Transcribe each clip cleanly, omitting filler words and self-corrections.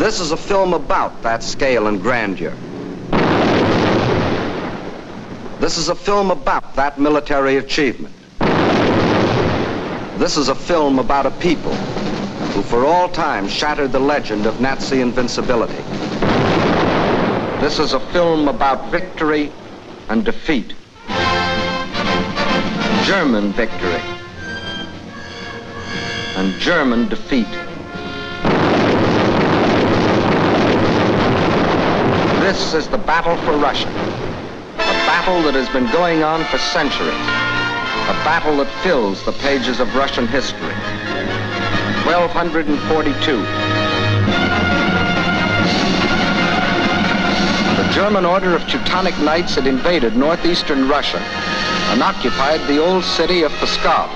This is a film about that scale and grandeur. This is a film about that military achievement. This is a film about a people who for all time shattered the legend of Nazi invincibility. This is a film about victory and defeat. German victory and German defeat. This is the battle for Russia, a battle that has been going on for centuries, a battle that fills the pages of Russian history. 1242. The German Order of Teutonic Knights had invaded northeastern Russia and occupied the old city of Pskov.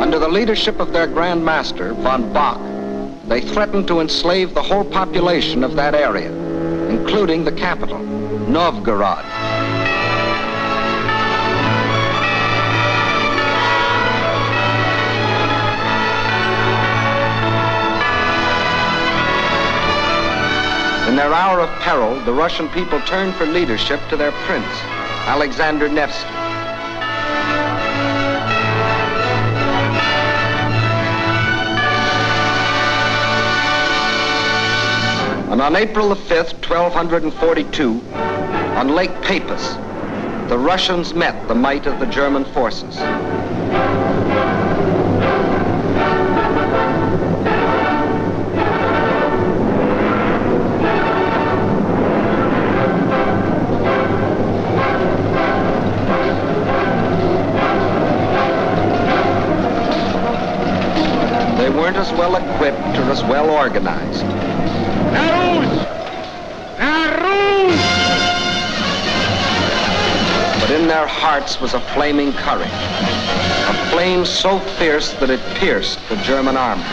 Under the leadership of their Grand Master, von Bock, they threatened to enslave the whole population of that area, including the capital, Novgorod. In their hour of peril, the Russian people turned for leadership to their prince, Alexander Nevsky. And on April the 5th, 1242, on Lake Peipus, the Russians met the might of the German forces. As well equipped or as well organized. But in their hearts was a flaming courage, a flame so fierce that it pierced the German army.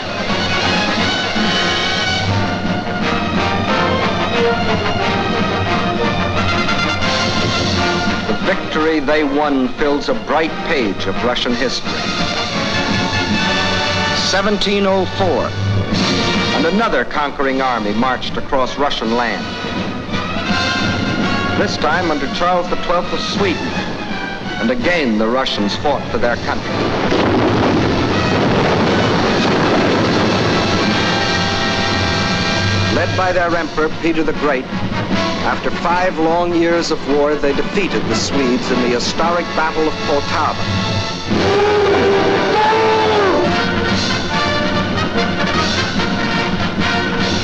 The victory they won fills a bright page of Russian history. 1704, and another conquering army marched across Russian land. This time under Charles XII of Sweden, and again the Russians fought for their country. Led by their emperor, Peter the Great, after 5 long years of war, they defeated the Swedes in the historic Battle of Poltava.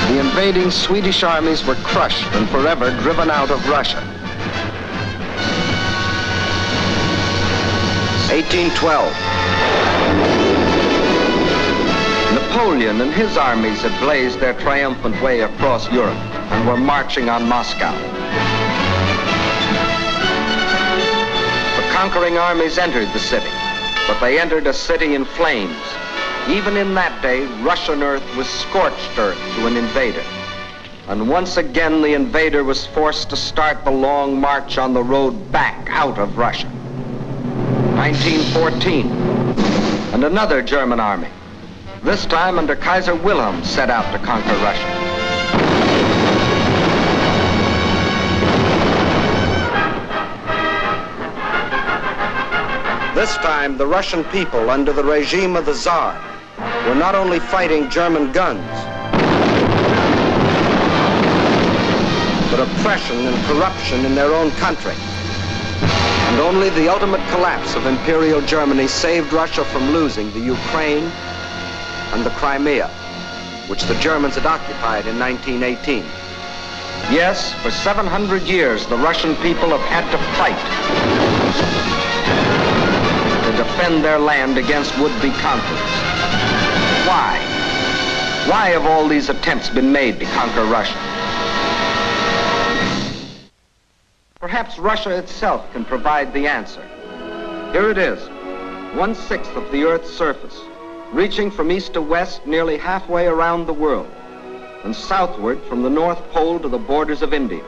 The invading Swedish armies were crushed and forever driven out of Russia. 1812. Napoleon and his armies had blazed their triumphant way across Europe and were marching on Moscow. The conquering armies entered the city, but they entered a city in flames. Even in that day, Russian earth was scorched earth to an invader. And once again, the invader was forced to start the long march on the road back out of Russia. 1914, and another German army, this time under Kaiser Wilhelm, set out to conquer Russia. This time, the Russian people, under the regime of the Tsar, were not only fighting German guns, but oppression and corruption in their own country. And only the ultimate collapse of Imperial Germany saved Russia from losing the Ukraine and the Crimea, which the Germans had occupied in 1918. Yes, for 700 years, the Russian people have had to fight to defend their land against would-be conquerors. Why? Why have all these attempts been made to conquer Russia? Perhaps Russia itself can provide the answer. Here it is, 1/6 of the Earth's surface, reaching from east to west nearly halfway around the world, and southward from the North Pole to the borders of India.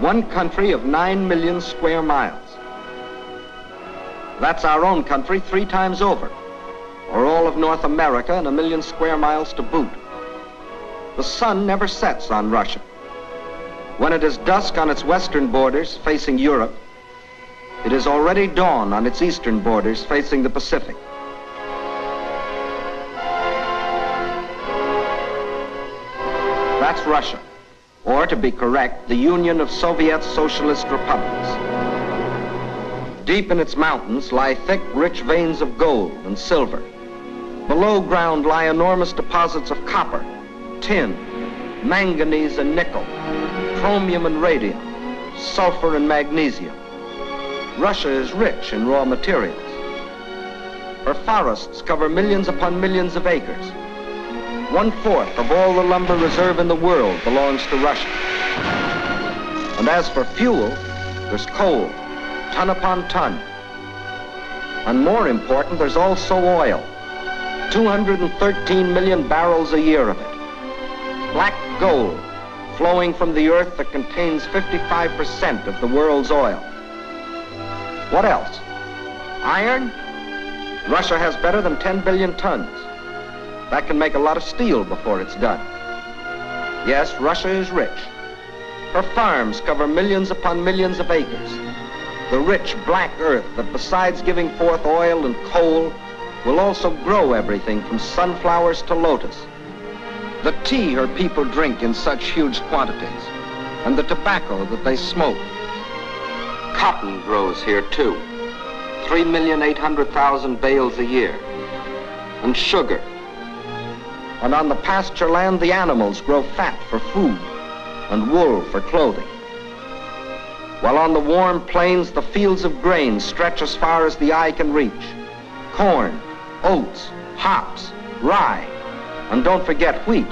one country of 9 million square miles. That's our own country 3 times over, or all of North America and 1 million square miles to boot. The sun never sets on Russia. When it is dusk on its western borders facing Europe, it is already dawn on its eastern borders facing the Pacific. That's Russia, or to be correct, the Union of Soviet Socialist Republics. Deep in its mountains lie thick, rich veins of gold and silver. Below ground lie enormous deposits of copper, tin, manganese and nickel, chromium and radium, sulfur and magnesium. Russia is rich in raw materials. Her forests cover millions upon millions of acres. 1/4 of all the lumber reserve in the world belongs to Russia. And as for fuel, there's coal, ton upon ton. And more important, there's also oil, 213 million barrels a year of it. Black gold, flowing from the earth that contains 55% of the world's oil. What else? Iron? Russia has better than 10 billion tons. That can make a lot of steel before it's done. Yes, Russia is rich. Her farms cover millions upon millions of acres. The rich black earth that besides giving forth oil and coal will also grow everything from sunflowers to lotus. The tea her people drink in such huge quantities, and the tobacco that they smoke. Cotton grows here too, 3,800,000 bales a year, and sugar. And on the pasture land, the animals grow fat for food and wool for clothing. While on the warm plains, the fields of grain stretch as far as the eye can reach. Corn, oats, hops, rye, and don't forget wheat,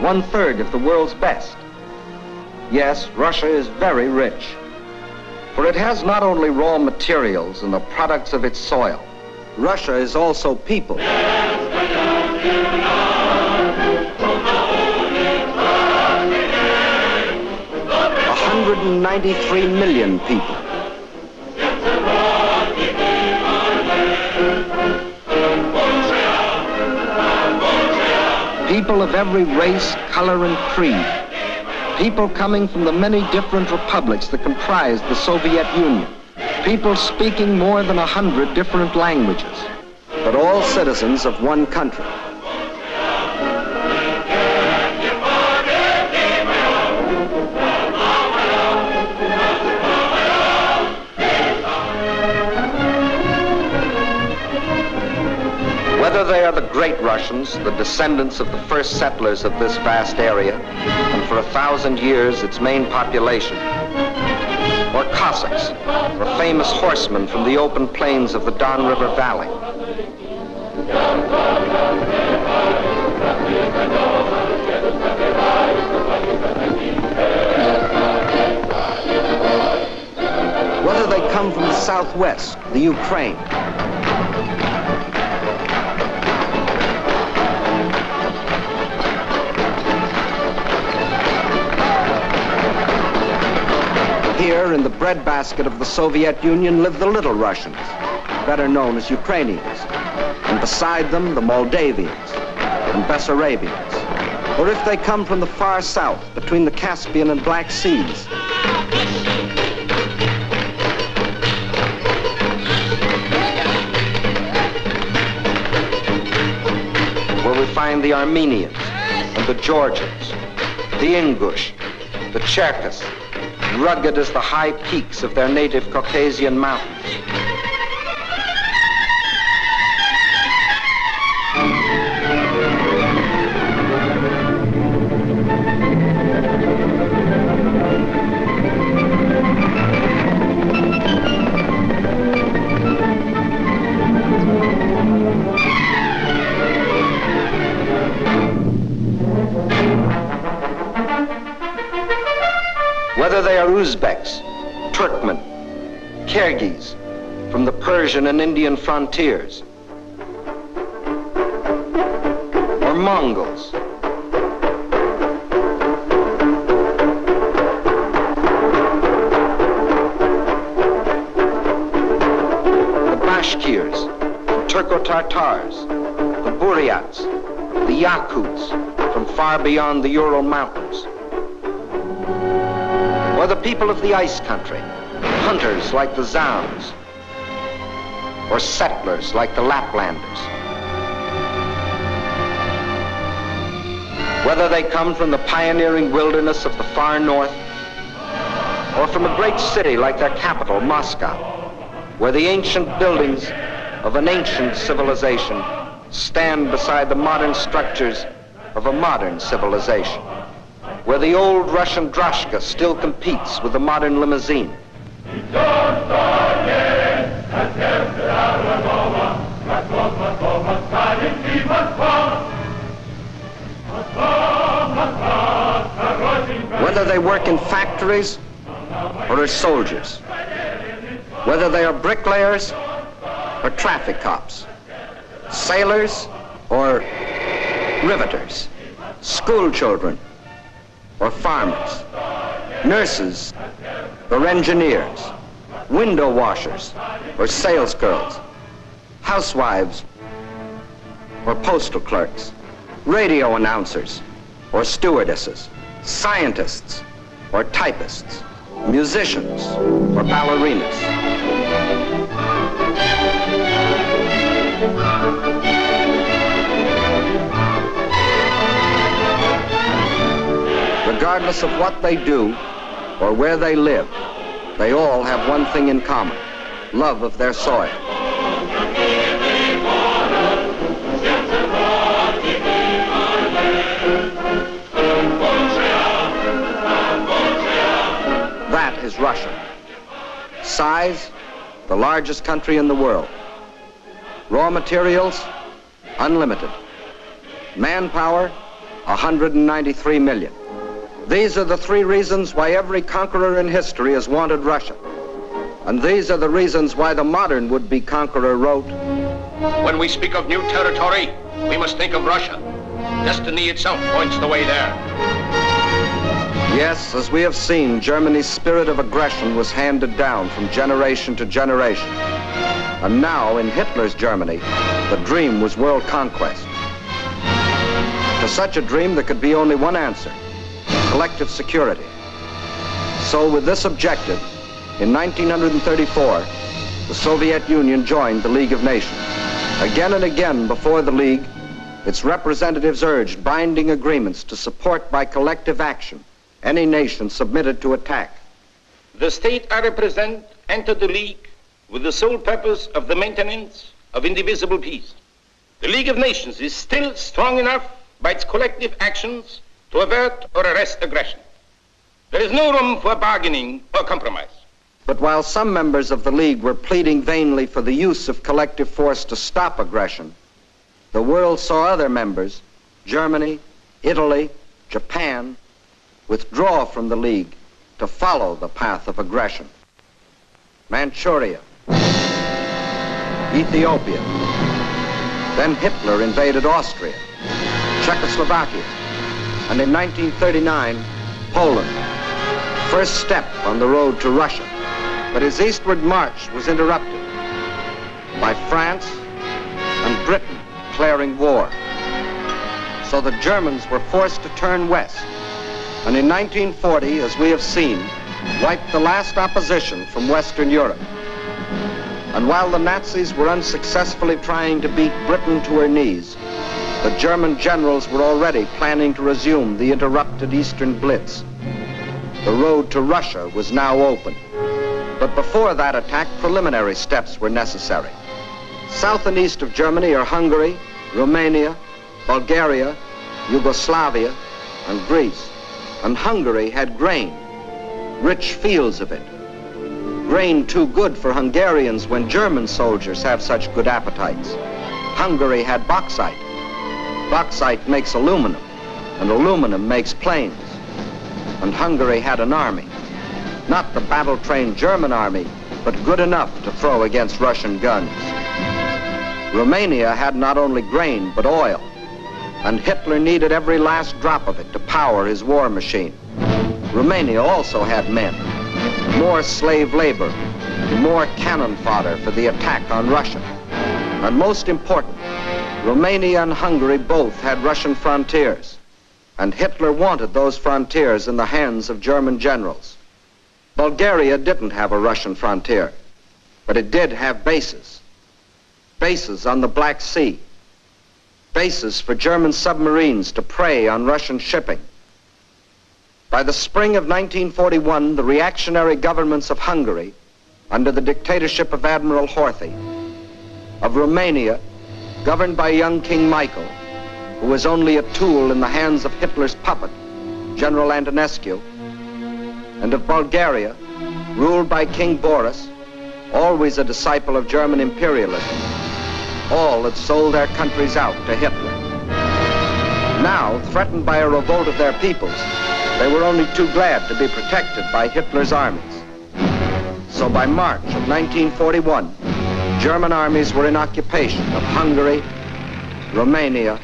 1/3 of the world's best. Yes, Russia is very rich, for it has not only raw materials and the products of its soil. Russia is also peopled. There are 193 million people. People of every race, color, and creed. People coming from the many different republics that comprise the Soviet Union. People speaking more than 100 different languages, but all citizens of one country. Whether they are the great Russians, the descendants of the first settlers of this vast area, and for 1,000 years its main population, or Cossacks, or famous horsemen from the open plains of the Don River Valley. Whether they come from the southwest, the Ukraine, here in the breadbasket of the Soviet Union live the Little Russians, better known as Ukrainians, and beside them the Moldavians and Bessarabians. Or if they come from the far south, between the Caspian and Black Seas, where we find the Armenians and the Georgians, the Ingush, the Cherkess, rugged as the high peaks of their native Caucasian mountains. Whether they are Uzbeks, Turkmen, Kyrgyz, from the Persian and Indian frontiers, or Mongols, Bashkirs, from Turco-Tartars, the Buryats, the Yakuts, from far beyond the Ural Mountains. Or the people of the ice country, hunters like the Zounds, or settlers like the Laplanders. Whether they come from the pioneering wilderness of the far north, or from a great city like their capital, Moscow, where the ancient buildings of an ancient civilization stand beside the modern structures of a modern civilization, where the old Russian droshka still competes with the modern limousine. Whether they work in factories or are soldiers, whether they are bricklayers or traffic cops, sailors or riveters, school children or farmers, nurses or engineers, window washers or sales girls, housewives or postal clerks, radio announcers or stewardesses, scientists or typists, musicians or ballerinas. Regardless of what they do or where they live, they all have one thing in common: love of their soil. Russia. Size, the largest country in the world. Raw materials, unlimited. Manpower, 193 million. These are the three reasons why every conqueror in history has wanted Russia. And these are the reasons why the modern would-be conqueror wrote, "When we speak of new territory, we must think of Russia. Destiny itself points the way there." Yes, as we have seen, Germany's spirit of aggression was handed down from generation to generation. And now, in Hitler's Germany, the dream was world conquest. To such a dream, there could be only one answer: collective security. So with this objective, in 1934, the Soviet Union joined the League of Nations. Again and again before the League, its representatives urged binding agreements to support by collective action any nation submitted to attack. The state I represent entered the League with the sole purpose of the maintenance of indivisible peace. The League of Nations is still strong enough by its collective actions to avert or arrest aggression. There is no room for bargaining or compromise. But while some members of the League were pleading vainly for the use of collective force to stop aggression, the world saw other members, Germany, Italy, Japan, withdraw from the League to follow the path of aggression. Manchuria, Ethiopia, then Hitler invaded Austria, Czechoslovakia, and in 1939, Poland, first step on the road to Russia. But his eastward march was interrupted by France and Britain declaring war. So the Germans were forced to turn west, and in 1940, as we have seen, wiped the last opposition from Western Europe. And while the Nazis were unsuccessfully trying to beat Britain to her knees, the German generals were already planning to resume the interrupted Eastern Blitz. The road to Russia was now open. But before that attack, preliminary steps were necessary. South and east of Germany are Hungary, Romania, Bulgaria, Yugoslavia, and Greece. And Hungary had grain, rich fields of it. Grain too good for Hungarians when German soldiers have such good appetites. Hungary had bauxite. Bauxite makes aluminum, and aluminum makes planes. And Hungary had an army. Not the battle-trained German army, but good enough to throw against Russian guns. Romania had not only grain, but oil. And Hitler needed every last drop of it to power his war machine. Romania also had men, more slave labor, more cannon fodder for the attack on Russia. And most important, Romania and Hungary both had Russian frontiers, and Hitler wanted those frontiers in the hands of German generals. Bulgaria didn't have a Russian frontier, but it did have bases. Bases on the Black Sea. Bases for German submarines to prey on Russian shipping. By the spring of 1941, the reactionary governments of Hungary, under the dictatorship of Admiral Horthy, of Romania, governed by young King Michael, who was only a tool in the hands of Hitler's puppet, General Antonescu, and of Bulgaria, ruled by King Boris, always a disciple of German imperialism, all had sold their countries out to Hitler. Now, threatened by a revolt of their peoples, they were only too glad to be protected by Hitler's armies. So by March of 1941, German armies were in occupation of Hungary, Romania,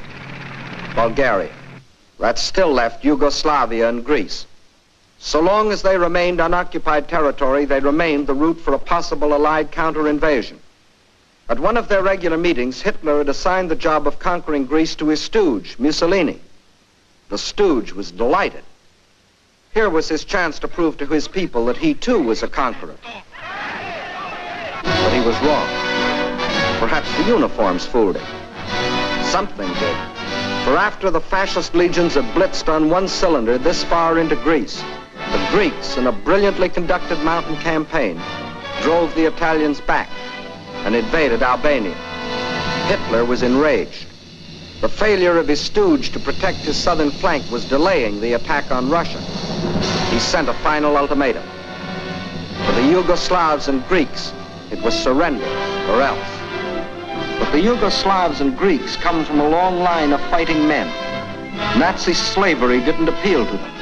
Bulgaria. That still left Yugoslavia and Greece. So long as they remained unoccupied territory, they remained the route for a possible Allied counter-invasion. At one of their regular meetings, Hitler had assigned the job of conquering Greece to his stooge, Mussolini. The stooge was delighted. Here was his chance to prove to his people that he too was a conqueror. But he was wrong. Perhaps the uniforms fooled him. Something did. For after the fascist legions had blitzed on one cylinder this far into Greece, the Greeks, in a brilliantly conducted mountain campaign, drove the Italians back and invaded Albania. Hitler was enraged. The failure of his stooge to protect his southern flank was delaying the attack on Russia. He sent a final ultimatum. For the Yugoslavs and Greeks, it was surrender or else. But the Yugoslavs and Greeks come from a long line of fighting men. Nazi slavery didn't appeal to them.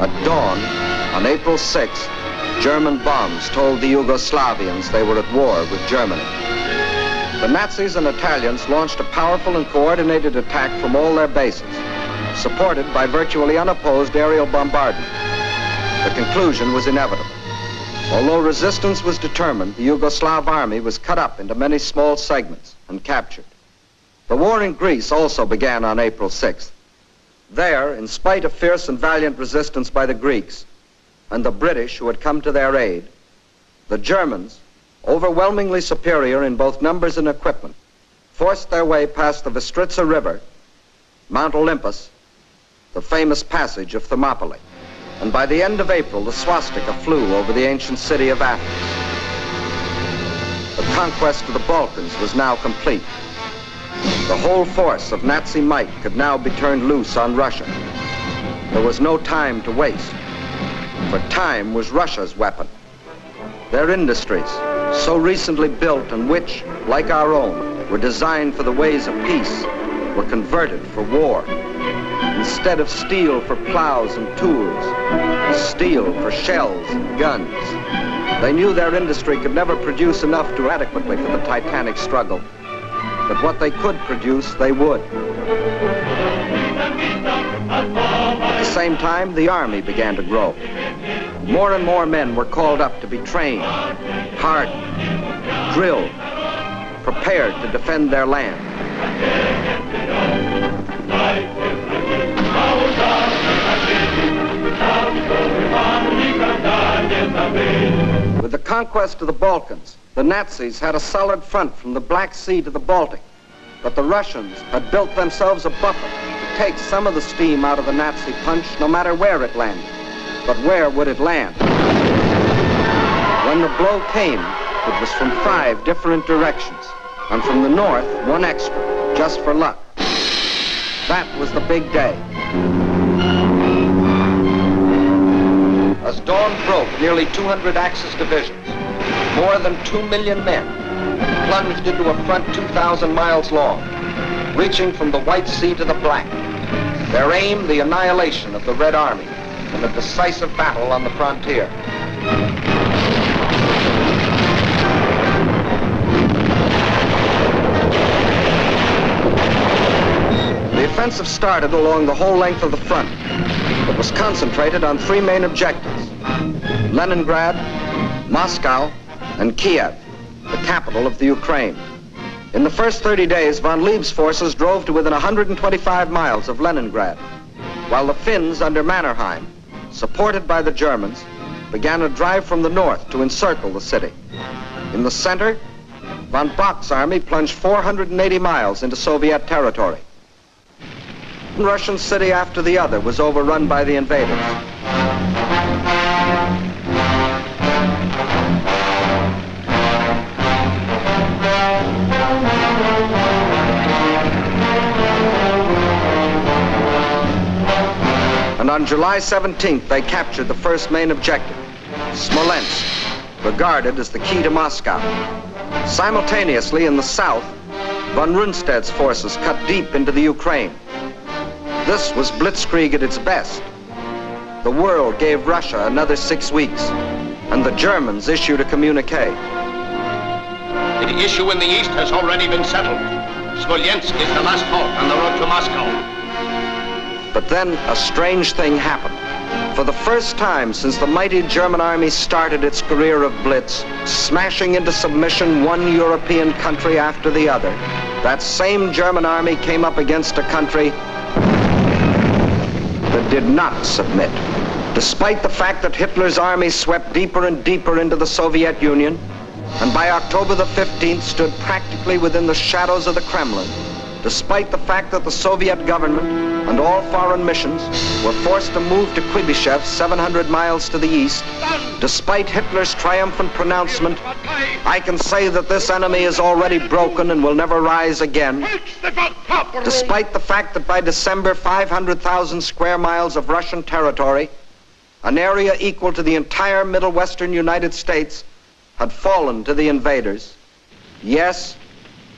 At dawn, on April 6th, German bombs told the Yugoslavians they were at war with Germany. The Nazis and Italians launched a powerful and coordinated attack from all their bases, supported by virtually unopposed aerial bombardment. The conclusion was inevitable. Although resistance was determined, the Yugoslav army was cut up into many small segments and captured. The war in Greece also began on April 6th. There, in spite of fierce and valiant resistance by the Greeks, and the British who had come to their aid, the Germans, overwhelmingly superior in both numbers and equipment, forced their way past the Vistritsa River, Mount Olympus, the famous passage of Thermopylae. And by the end of April, the swastika flew over the ancient city of Athens. The conquest of the Balkans was now complete. The whole force of Nazi might could now be turned loose on Russia. There was no time to waste. For time was Russia's weapon. Their industries, so recently built and which, like our own, were designed for the ways of peace, were converted for war. Instead of steel for plows and tools, steel for shells and guns. They knew their industry could never produce enough to adequately for the titanic struggle. But what they could produce, they would. At the same time, the army began to grow. More and more men were called up to be trained, hardened, drilled, prepared to defend their land. With the conquest of the Balkans, the Nazis had a solid front from the Black Sea to the Baltic, but the Russians had built themselves a buffer take some of the steam out of the Nazi punch, no matter where it landed. But where would it land? When the blow came, it was from 5 different directions, and from the north, 1 extra, just for luck. That was the big day. As dawn broke, nearly 200 Axis divisions, more than 2 million men, plunged into a front 2,000 miles long, reaching from the White Sea to the Black. Their aim, the annihilation of the Red Army, in a decisive battle on the frontier. The offensive started along the whole length of the front, but was concentrated on three main objectives: Leningrad, Moscow, and Kiev, the capital of the Ukraine. In the first 30 days, von Lieb's forces drove to within 125 miles of Leningrad, while the Finns under Mannerheim, supported by the Germans, began a drive from the north to encircle the city. In the center, von Bock's army plunged 480 miles into Soviet territory. One Russian city after the other was overrun by the invaders. And on July 17th, they captured the first main objective, Smolensk, regarded as the key to Moscow. Simultaneously, in the south, von Rundstedt's forces cut deep into the Ukraine. This was Blitzkrieg at its best. The world gave Russia another 6 weeks, and the Germans issued a communique. The issue in the east has already been settled. Smolensk is the last halt on the road to Moscow. But then a strange thing happened. For the first time since the mighty German army started its career of blitz, smashing into submission one European country after the other, that same German army came up against a country that did not submit. Despite the fact that Hitler's army swept deeper and deeper into the Soviet Union, and by October the 15th stood practically within the shadows of the Kremlin, despite the fact that the Soviet government and all foreign missions were forced to move to Kuibyshev, 700 miles to the east, despite Hitler's triumphant pronouncement, "I can say that this enemy is already broken and will never rise again," despite the fact that by December, 500,000 square miles of Russian territory, an area equal to the entire middle western United States, had fallen to the invaders. Yes,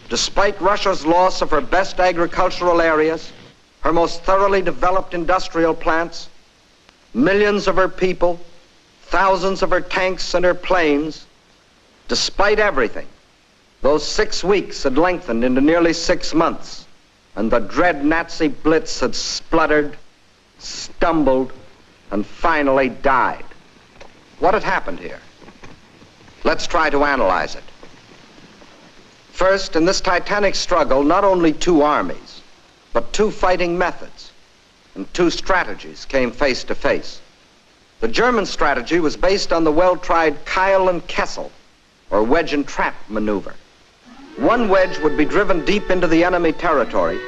despite Russia's loss of her best agricultural areas, her most thoroughly developed industrial plants, millions of her people, thousands of her tanks and her planes, despite everything, those 6 weeks had lengthened into nearly 6 months, and the dread Nazi blitz had spluttered, stumbled, and finally died. What had happened here? Let's try to analyze it. First, in this titanic struggle, not only two armies, but two fighting methods and two strategies came face to face. The German strategy was based on the well-tried Keil and Kessel, or wedge and trap maneuver. One wedge would be driven deep into the enemy territory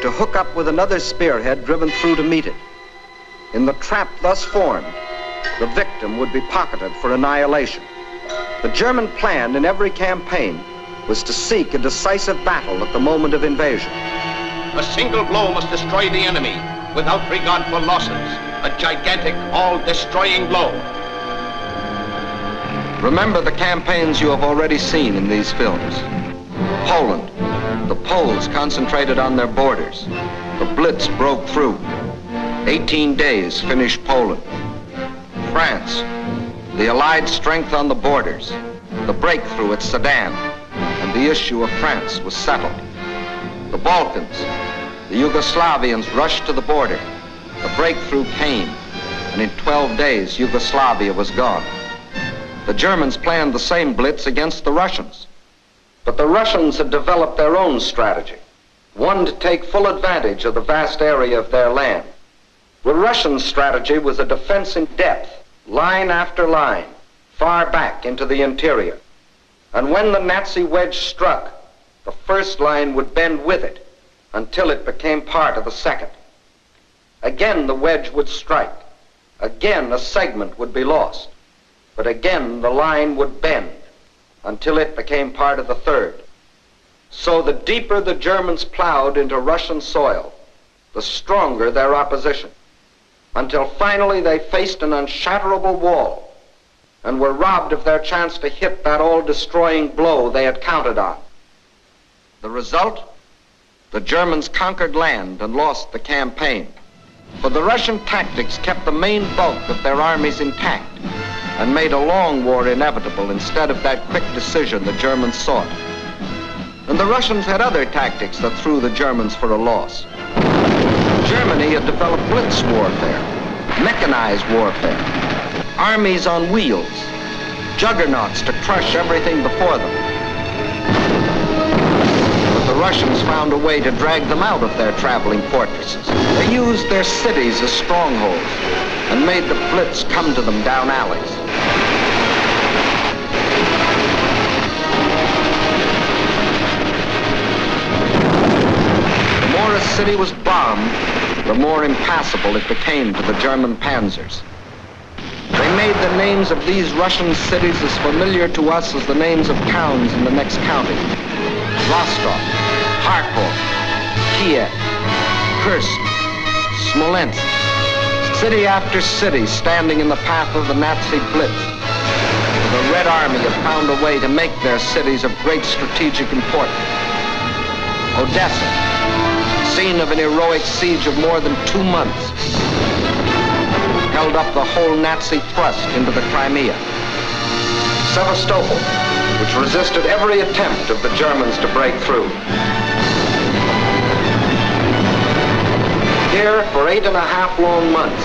to hook up with another spearhead driven through to meet it. In the trap thus formed, the victim would be pocketed for annihilation. The German plan in every campaign was to seek a decisive battle at the moment of invasion. A single blow must destroy the enemy without regard for losses. A gigantic, all-destroying blow. Remember the campaigns you have already seen in these films. Poland. The Poles concentrated on their borders. The Blitz broke through. 18 days finished Poland. France. The Allied strength on the borders. The breakthrough at Sedan. And the issue of France was settled. The Balkans, the Yugoslavians rushed to the border. The breakthrough came, and in 12 days, Yugoslavia was gone. The Germans planned the same blitz against the Russians, but the Russians had developed their own strategy, one to take full advantage of the vast area of their land. The Russian strategy was a defense in depth, line after line, far back into the interior. And when the Nazi wedge struck, the first line would bend with it until it became part of the second. Again, the wedge would strike. Again, a segment would be lost. But again, the line would bend until it became part of the third. So the deeper the Germans plowed into Russian soil, the stronger their opposition, until finally they faced an unshatterable wall and were robbed of their chance to hit that all-destroying blow they had counted on. The result? The Germans conquered land and lost the campaign. But the Russian tactics kept the main bulk of their armies intact and made a long war inevitable instead of that quick decision the Germans sought. And the Russians had other tactics that threw the Germans for a loss. Germany had developed blitz warfare, mechanized warfare, armies on wheels, juggernauts to crush everything before them. But the Russians found a way to drag them out of their traveling fortresses. They used their cities as strongholds and made the blitz come to them down alleys. The more a city was bombed, the more impassable it became to the German panzers. They made the names of these Russian cities as familiar to us as the names of towns in the next county. Rostov, Kharkov, Kiev, Kursk, Smolensk. City after city standing in the path of the Nazi blitz. The Red Army had found a way to make their cities of great strategic importance. Odessa, scene of an heroic siege of more than 2 months, held up the whole Nazi thrust into the Crimea. Sevastopol, which resisted every attempt of the Germans to break through. Here, for 8.5 long months,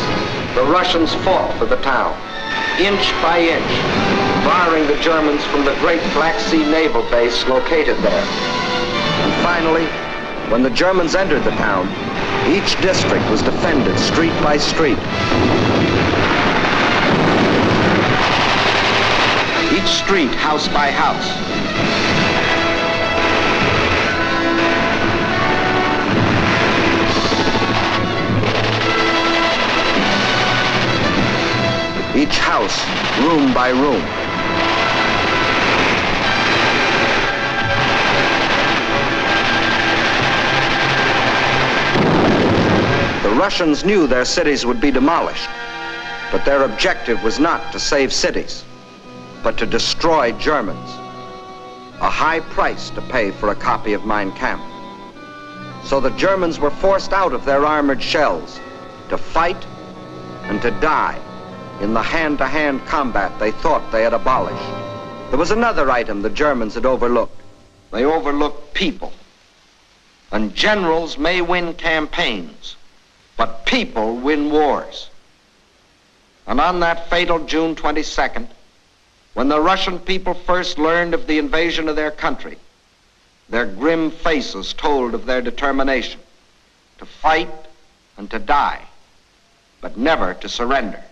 the Russians fought for the town, inch by inch, barring the Germans from the great Black Sea naval base located there. And finally, when the Germans entered the town, each district was defended street by street. Each street, house by house. Each house, room by room. The Russians knew their cities would be demolished, but their objective was not to save cities, but to destroy Germans. A high price to pay for a copy of Mein Kampf. So the Germans were forced out of their armored shells to fight and to die in the hand-to-hand combat they thought they had abolished. There was another item the Germans had overlooked. They overlooked people. And generals may win campaigns, but people win wars. And on that fatal June 22nd, when the Russian people first learned of the invasion of their country, their grim faces told of their determination to fight and to die, but never to surrender.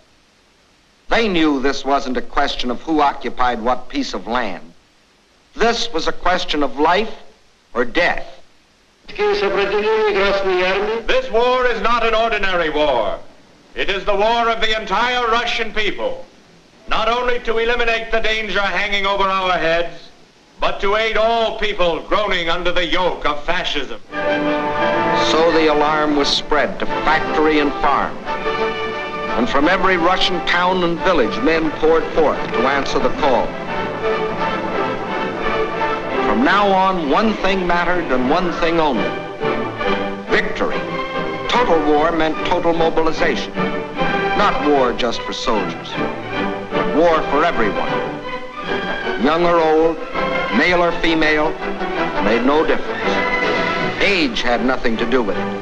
They knew this wasn't a question of who occupied what piece of land. This was a question of life or death. This war is not an ordinary war. It is the war of the entire Russian people, not only to eliminate the danger hanging over our heads, but to aid all people groaning under the yoke of fascism. So the alarm was spread to factory and farm, and from every Russian town and village, men poured forth to answer the call. From now on, one thing mattered and one thing only: victory. Total war meant total mobilization. Not war just for soldiers, but war for everyone. Young or old, male or female, made no difference. Age had nothing to do with it.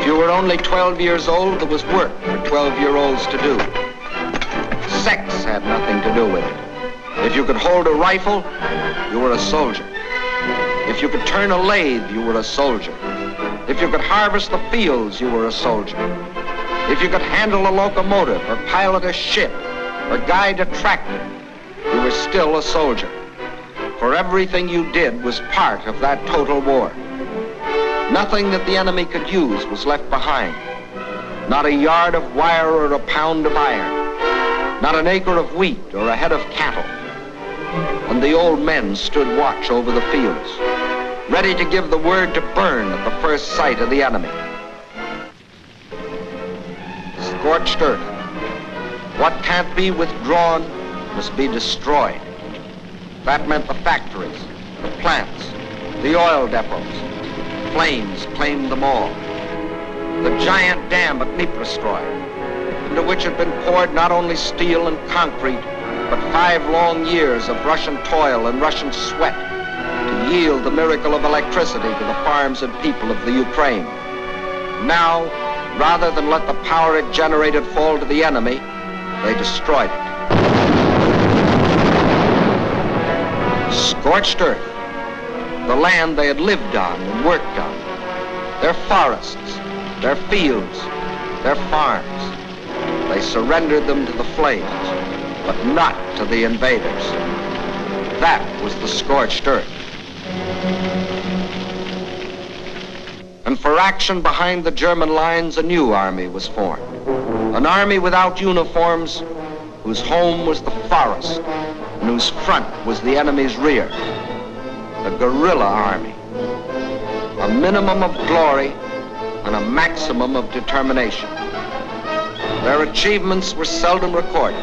If you were only 12 years old, there was work for 12-year-olds to do. Sex had nothing to do with it. If you could hold a rifle, you were a soldier. If you could turn a lathe, you were a soldier. If you could harvest the fields, you were a soldier. If you could handle a locomotive or pilot a ship or guide a tractor, you were still a soldier. For everything you did was part of that total war. Nothing that the enemy could use was left behind. Not a yard of wire or a pound of iron. Not an acre of wheat or a head of cattle. And the old men stood watch over the fields, ready to give the word to burn at the first sight of the enemy. Scorched earth. What can't be withdrawn must be destroyed. That meant the factories, the plants, the oil depots. Flames claimed them all. the giant dam at Dniprostroi, into which had been poured not only steel and concrete, but 5 long years of Russian toil and Russian sweat to yield the miracle of electricity to the farms and people of the Ukraine. Now, rather than let the power it generated fall to the enemy, they destroyed it. Scorched earth, the land they had lived on and worked on, their forests, their fields, their farms. They surrendered them to the flames, but not to the invaders. That was the scorched earth. And for action behind the German lines, a new army was formed. An army without uniforms, whose home was the forest, and whose front was the enemy's rear. The guerrilla army. A minimum of glory and a maximum of determination. Their achievements were seldom recorded.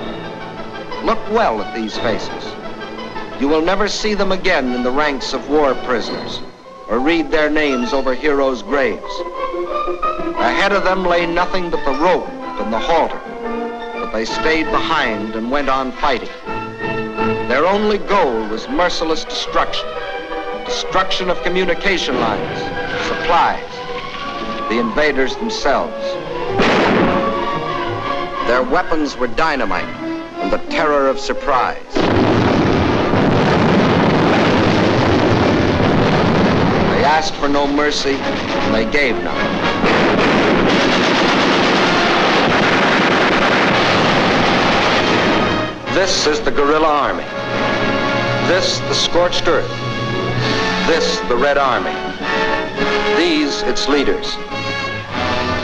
Look well at these faces. You will never see them again in the ranks of war prisoners or read their names over heroes' graves. Ahead of them lay nothing but the rope and the halter, but they stayed behind and went on fighting. Their only goal was merciless destruction. Destruction of communication lines, supplies, the invaders themselves. Their weapons were dynamite and the terror of surprise. They asked for no mercy and they gave none. This is the guerrilla army. This, the scorched earth. This, the Red Army. These, its leaders.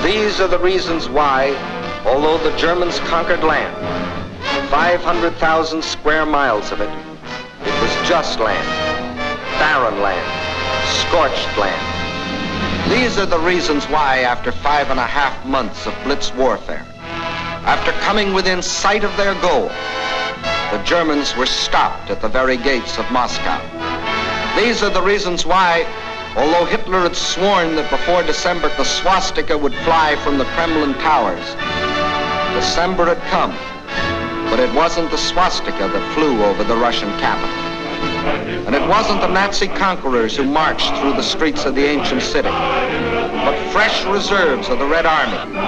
These are the reasons why, although the Germans conquered land, 500,000 square miles of it was just land, barren land, scorched land. These are the reasons why, after 5.5 months of blitz warfare, after coming within sight of their goal, the Germans were stopped at the very gates of Moscow. These are the reasons why, although Hitler had sworn that before December the swastika would fly from the Kremlin towers, December had come, but it wasn't the swastika that flew over the Russian capital. And it wasn't the Nazi conquerors who marched through the streets of the ancient city, but fresh reserves of the Red Army.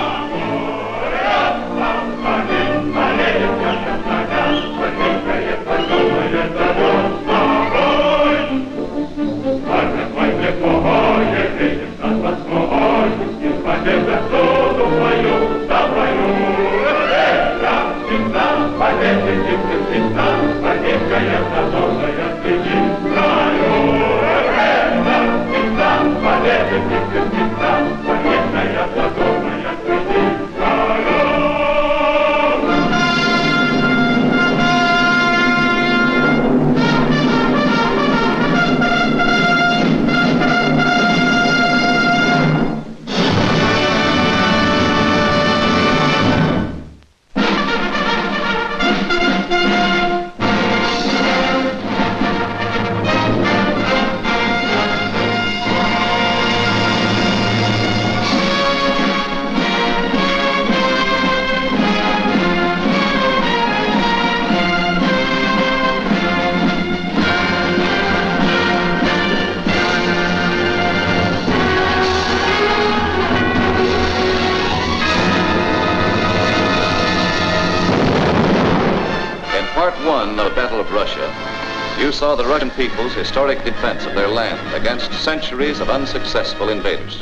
Saw the Russian people's historic defense of their land against centuries of unsuccessful invaders.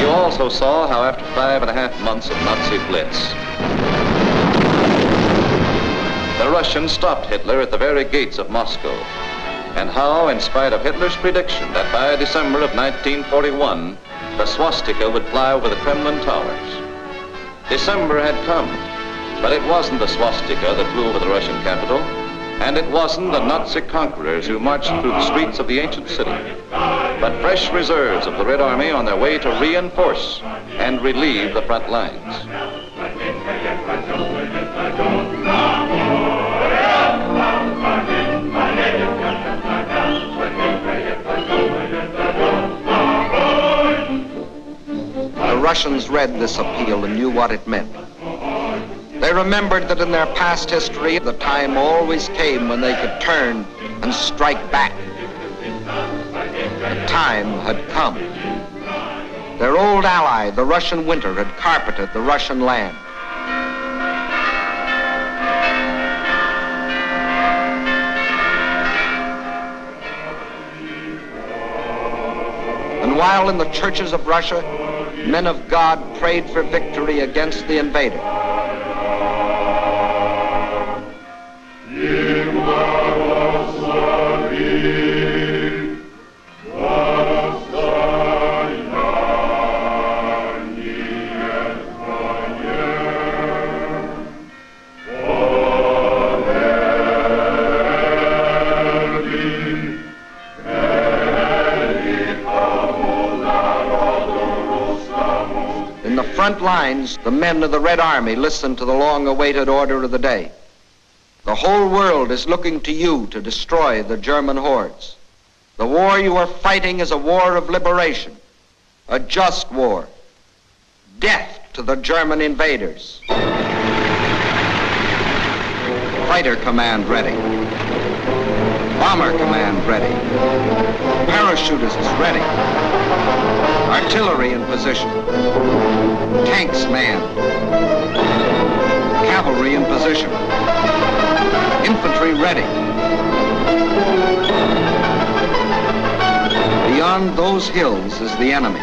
You also saw how after 5.5 months of Nazi blitz, the Russians stopped Hitler at the very gates of Moscow, and how, in spite of Hitler's prediction that by December of 1941, the swastika would fly over the Kremlin towers. December had come. But it wasn't the swastika that flew over the Russian capital, and it wasn't the Nazi conquerors who marched through the streets of the ancient city, but fresh reserves of the Red Army on their way to reinforce and relieve the front lines. Russians read this appeal and knew what it meant. They remembered that in their past history, the time always came when they could turn and strike back. The time had come. Their old ally, the Russian winter, had carpeted the Russian land. And while in the churches of Russia, men of God prayed for victory against the invader, lines, the men of the Red Army listened to the long-awaited order of the day. The whole world is looking to you to destroy the German hordes. The war you are fighting is a war of liberation, a just war. Death to the German invaders. Fighter command ready. Bomber command ready. Parachutists ready. Artillery in position. Tanks manned. Cavalry in position. Infantry ready. Beyond those hills is the enemy.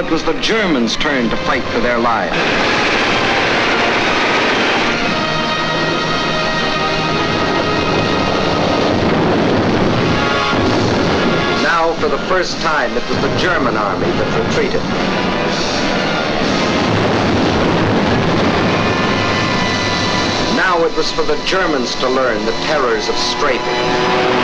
It was the Germans' turn to fight for their lives. Now, for the first time, it was the German army that retreated. Now it was for the Germans to learn the terrors of strafing.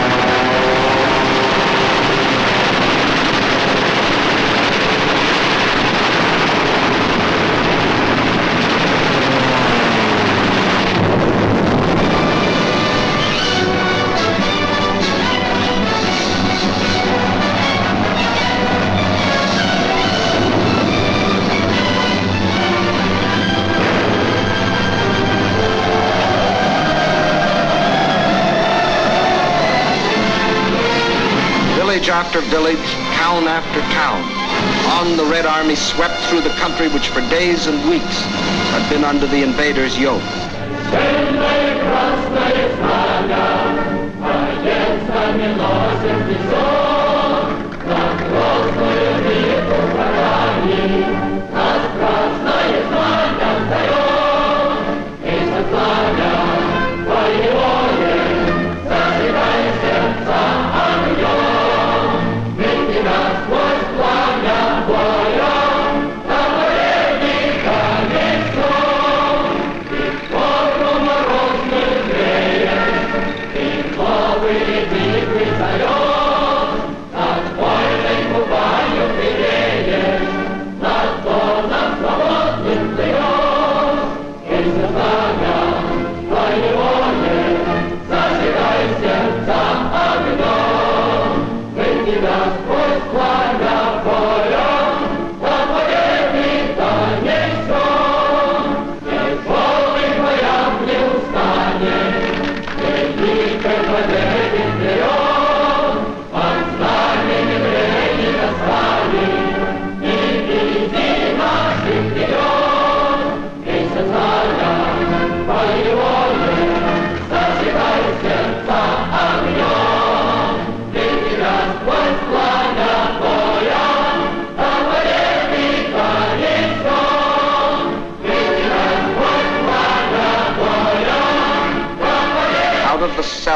After village, town after town. On the Red Army swept through the country which for days and weeks had been under the invaders' yoke.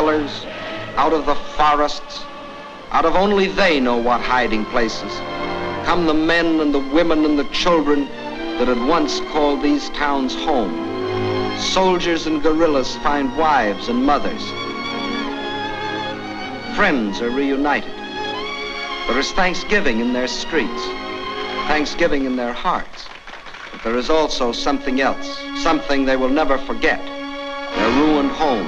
crawlers, out of the forests, out of only they know what hiding places, come the men and the women and the children that had once called these towns home. Soldiers and guerrillas find wives and mothers. Friends are reunited. There is Thanksgiving in their streets, Thanksgiving in their hearts. But there is also something else, something they will never forget. Their ruined homes,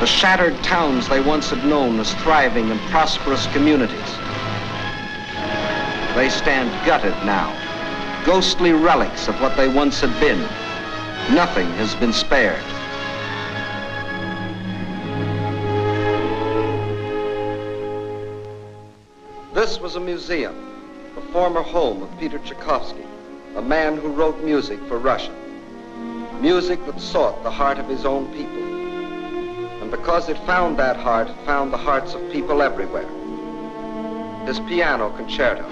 the shattered towns they once had known as thriving and prosperous communities. They stand gutted now, ghostly relics of what they once had been. Nothing has been spared. This was a museum, the former home of Peter Tchaikovsky, a man who wrote music for Russia. Music that sought the heart of his own people. And because it found that heart, it found the hearts of people everywhere. His piano concerto.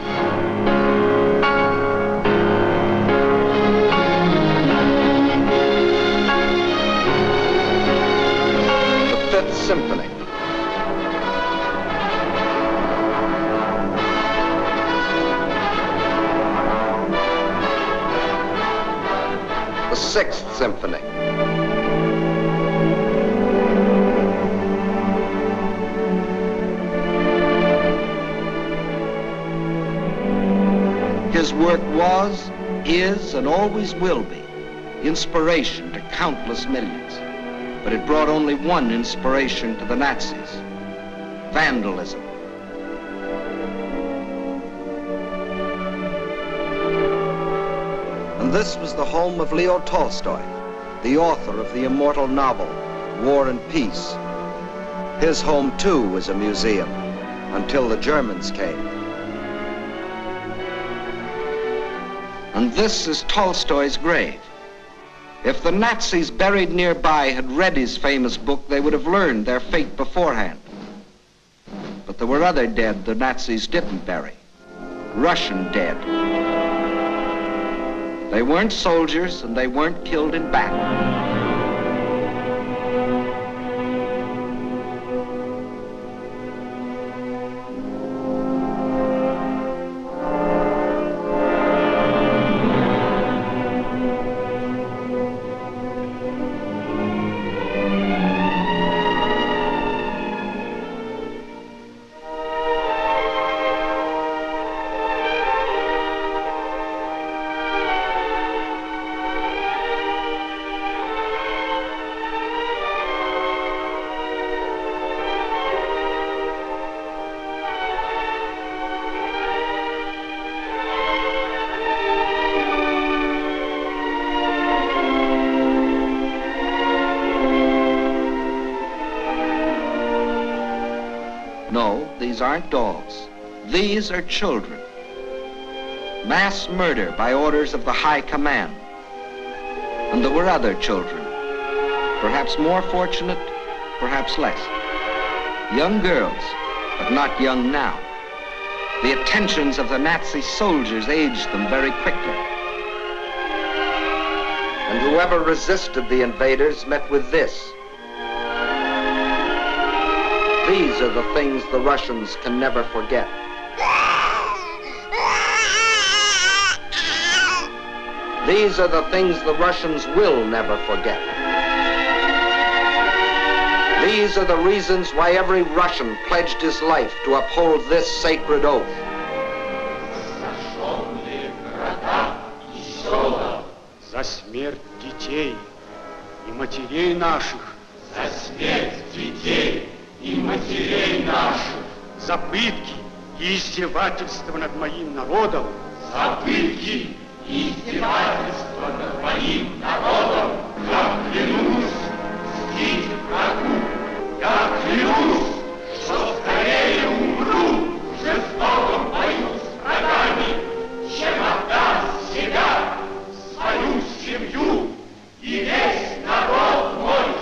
The Fifth Symphony. The Sixth Symphony. His work was, is, and always will be inspiration to countless millions. But it brought only one inspiration to the Nazis: vandalism. And this was the home of Leo Tolstoy, the author of the immortal novel, War and Peace. His home, too, was a museum until the Germans came. And this is Tolstoy's grave. If the Nazis buried nearby had read his famous book, they would have learned their fate beforehand. But there were other dead the Nazis didn't bury. Russian dead. They weren't soldiers and they weren't killed in battle. These aren't dogs. These are children. Mass murder by orders of the High Command. And there were other children, perhaps more fortunate, perhaps less. Young girls, but not young now. The attentions of the Nazi soldiers aged them very quickly. And whoever resisted the invaders met with this. These are the things the Russians can never forget. These are the things the Russians will never forget. These are the reasons why every Russian pledged his life to uphold this sacred oath. Зажженные города и села за смерть детей и матерей наших. За смерть детей. И матерей наших. За пытки и издевательства над моим народом. За пытки и издевательства над моим народом. Я клянусь мстить врагу. Я клянусь, что скорее умру в жестоком бою с врагами, чем отдам себя, свою семью и весь народ мой.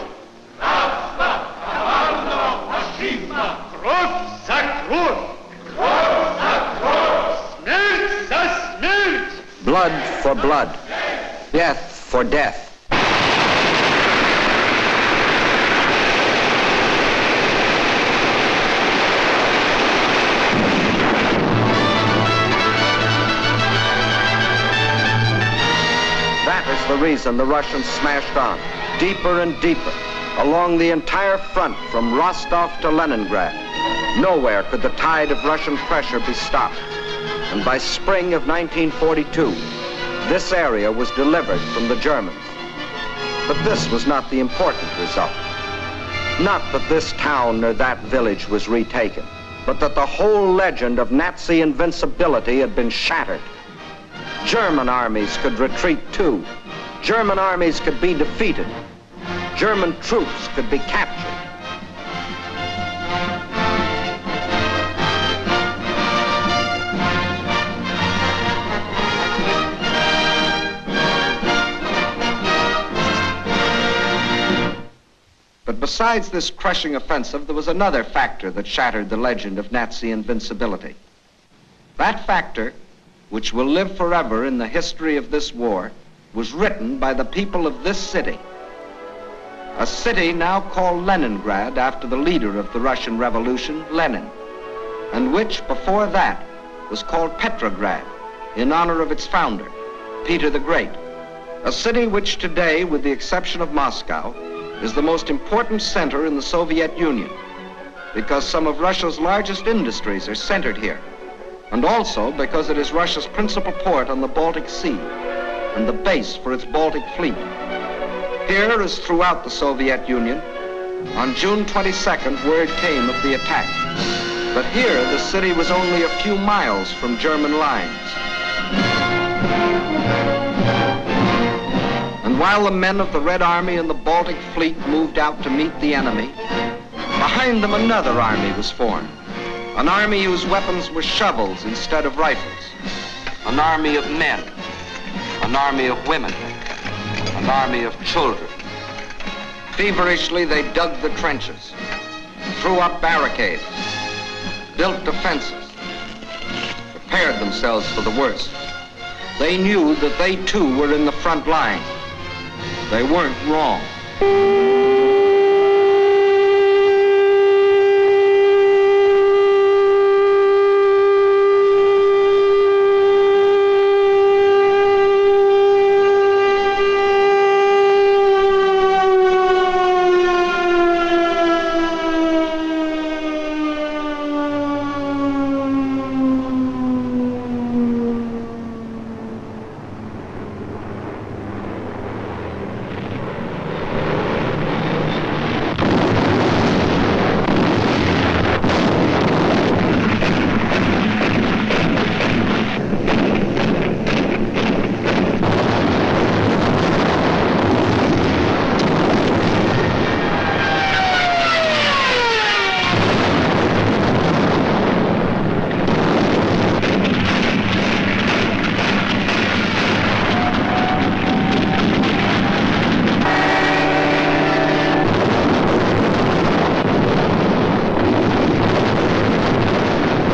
Рабство коварного фашизма! Кровь за кровь! Кровь за кровь! Смерть за смерть! Blood for blood. Death for death. the reason the Russians smashed on, deeper and deeper, along the entire front from Rostov to Leningrad. Nowhere could the tide of Russian pressure be stopped. And by spring of 1942, this area was delivered from the Germans. But this was not the important result. Not that this town or that village was retaken, but that the whole legend of Nazi invincibility had been shattered. German armies could retreat too. German armies could be defeated. German troops could be captured. But besides this crushing offensive, there was another factor that shattered the legend of Nazi invincibility. That factor, which will live forever in the history of this war, was written by the people of this city. A city now called Leningrad after the leader of the Russian Revolution, Lenin, and which before that was called Petrograd in honor of its founder, Peter the Great. A city which today, with the exception of Moscow, is the most important center in the Soviet Union because some of Russia's largest industries are centered here, and also because it is Russia's principal port on the Baltic Sea and the base for its Baltic Fleet. Here, as throughout the Soviet Union, on June 22nd, word came of the attack. But here, the city was only a few miles from German lines. And while the men of the Red Army and the Baltic Fleet moved out to meet the enemy, behind them another army was formed. An army whose weapons were shovels instead of rifles. An army of men. An army of women. An army of children. Feverishly, they dug the trenches, threw up barricades, built defenses, prepared themselves for the worst. They knew that they too were in the front line. They weren't wrong.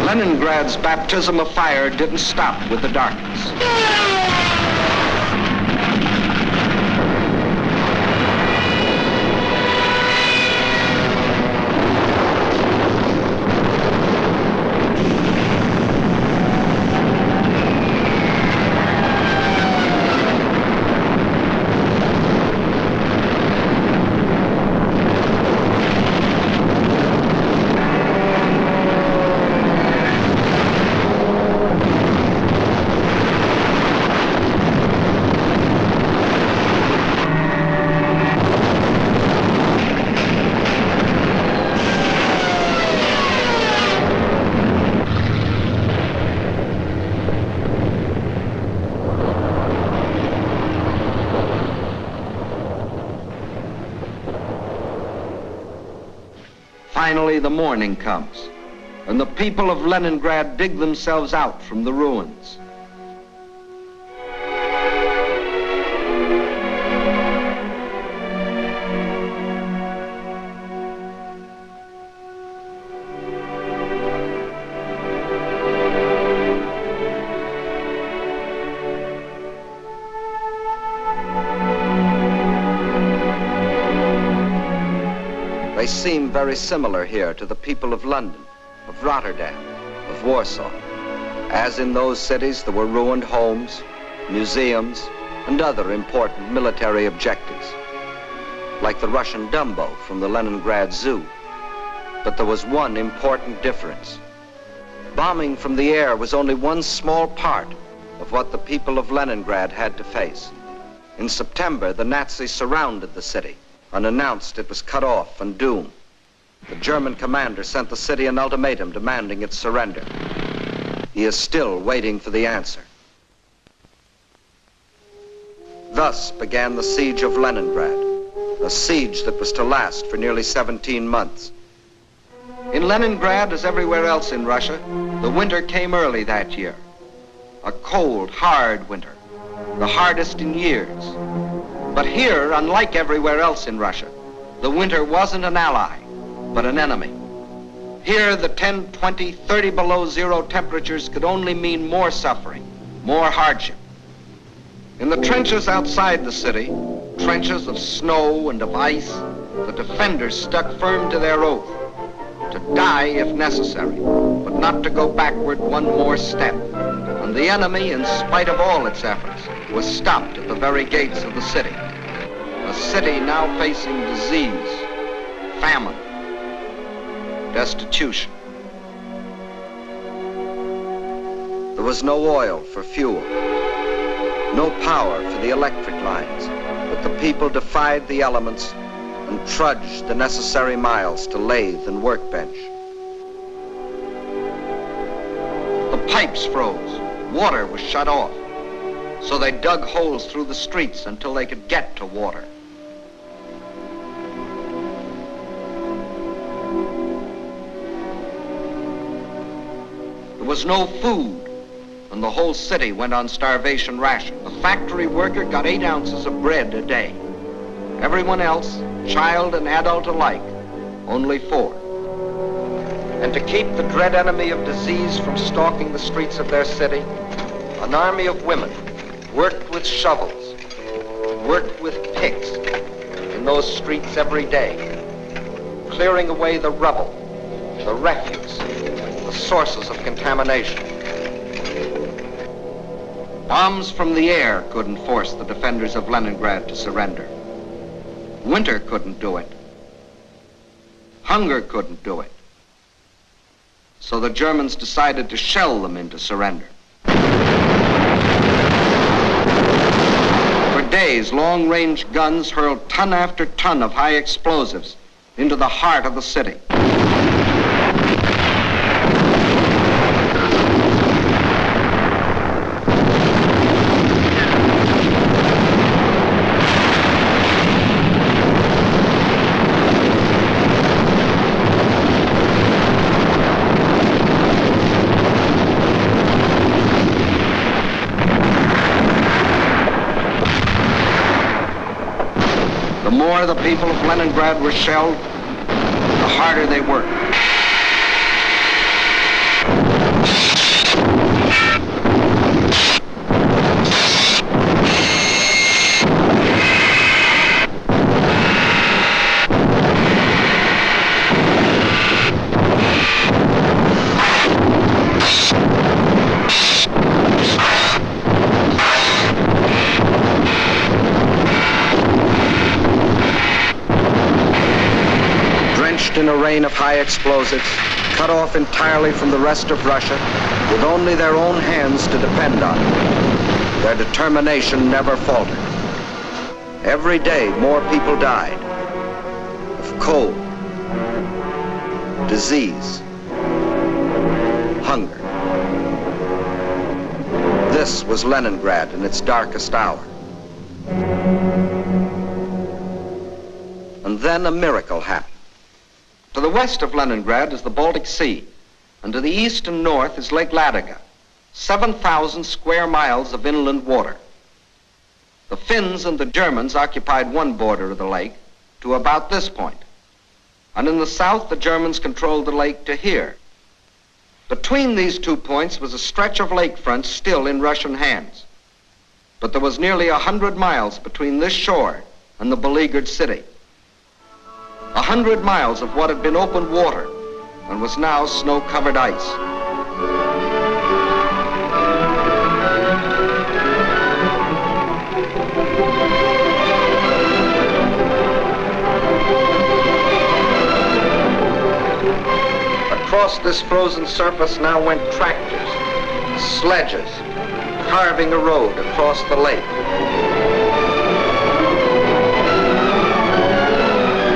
Leningrad's baptism of fire didn't stop with the darkness. Finally, the morning comes, and the people of Leningrad dig themselves out from the ruins. They seem very similar here to the people of London, of Rotterdam, of Warsaw. As in those cities, there were ruined homes, museums, and other important military objectives, like the Russian Dumbo from the Leningrad Zoo. But there was one important difference. Bombing from the air was only one small part of what the people of Leningrad had to face. In September, the Nazis surrounded the city and announced it was cut off and doomed. The German commander sent the city an ultimatum demanding its surrender. He is still waiting for the answer. Thus began the siege of Leningrad, a siege that was to last for nearly 17 months. In Leningrad, as everywhere else in Russia, the winter came early that year. A cold, hard winter, the hardest in years. But here, unlike everywhere else in Russia, the winter wasn't an ally, but an enemy. Here, the 10, 20, 30 below zero temperatures could only mean more suffering, more hardship. In the trenches outside the city, trenches of snow and of ice, the defenders stuck firm to their oath, to die if necessary, but not to go backward one more step. And the enemy, in spite of all its efforts, was stopped at the very gates of the city. A city now facing disease, famine, destitution. There was no oil for fuel, no power for the electric lines. But the people defied the elements and trudged the necessary miles to lathe and workbench. The pipes froze, water was shut off, so they dug holes through the streets until they could get to water. There was no food, and the whole city went on starvation ration. A factory worker got 8 ounces of bread a day. Everyone else, child and adult alike, only 4. And to keep the dread enemy of disease from stalking the streets of their city, an army of women worked with shovels, worked with picks in those streets every day, clearing away the rubble, the refuse, the sources of contamination. Bombs from the air couldn't force the defenders of Leningrad to surrender. Winter couldn't do it. Hunger couldn't do it. So the Germans decided to shell them into surrender. For days, long-range guns hurled ton after ton of high explosives into the heart of the city. The people of Leningrad were shelled, the harder they worked. In a rain of high explosives, cut off entirely from the rest of Russia, with only their own hands to depend on. Their determination never faltered. Every day, more people died of cold, disease, hunger. This was Leningrad in its darkest hour. And then a miracle happened. To the west of Leningrad is the Baltic Sea, and to the east and north is Lake Ladoga, 7,000 square miles of inland water. The Finns and the Germans occupied one border of the lake to about this point, and in the south the Germans controlled the lake to here. Between these two points was a stretch of lakefront still in Russian hands, but there was nearly 100 miles between this shore and the beleaguered city. 100 miles of what had been open water and was now snow-covered ice. Across this frozen surface now went tractors, sledges, carving a road across the lake.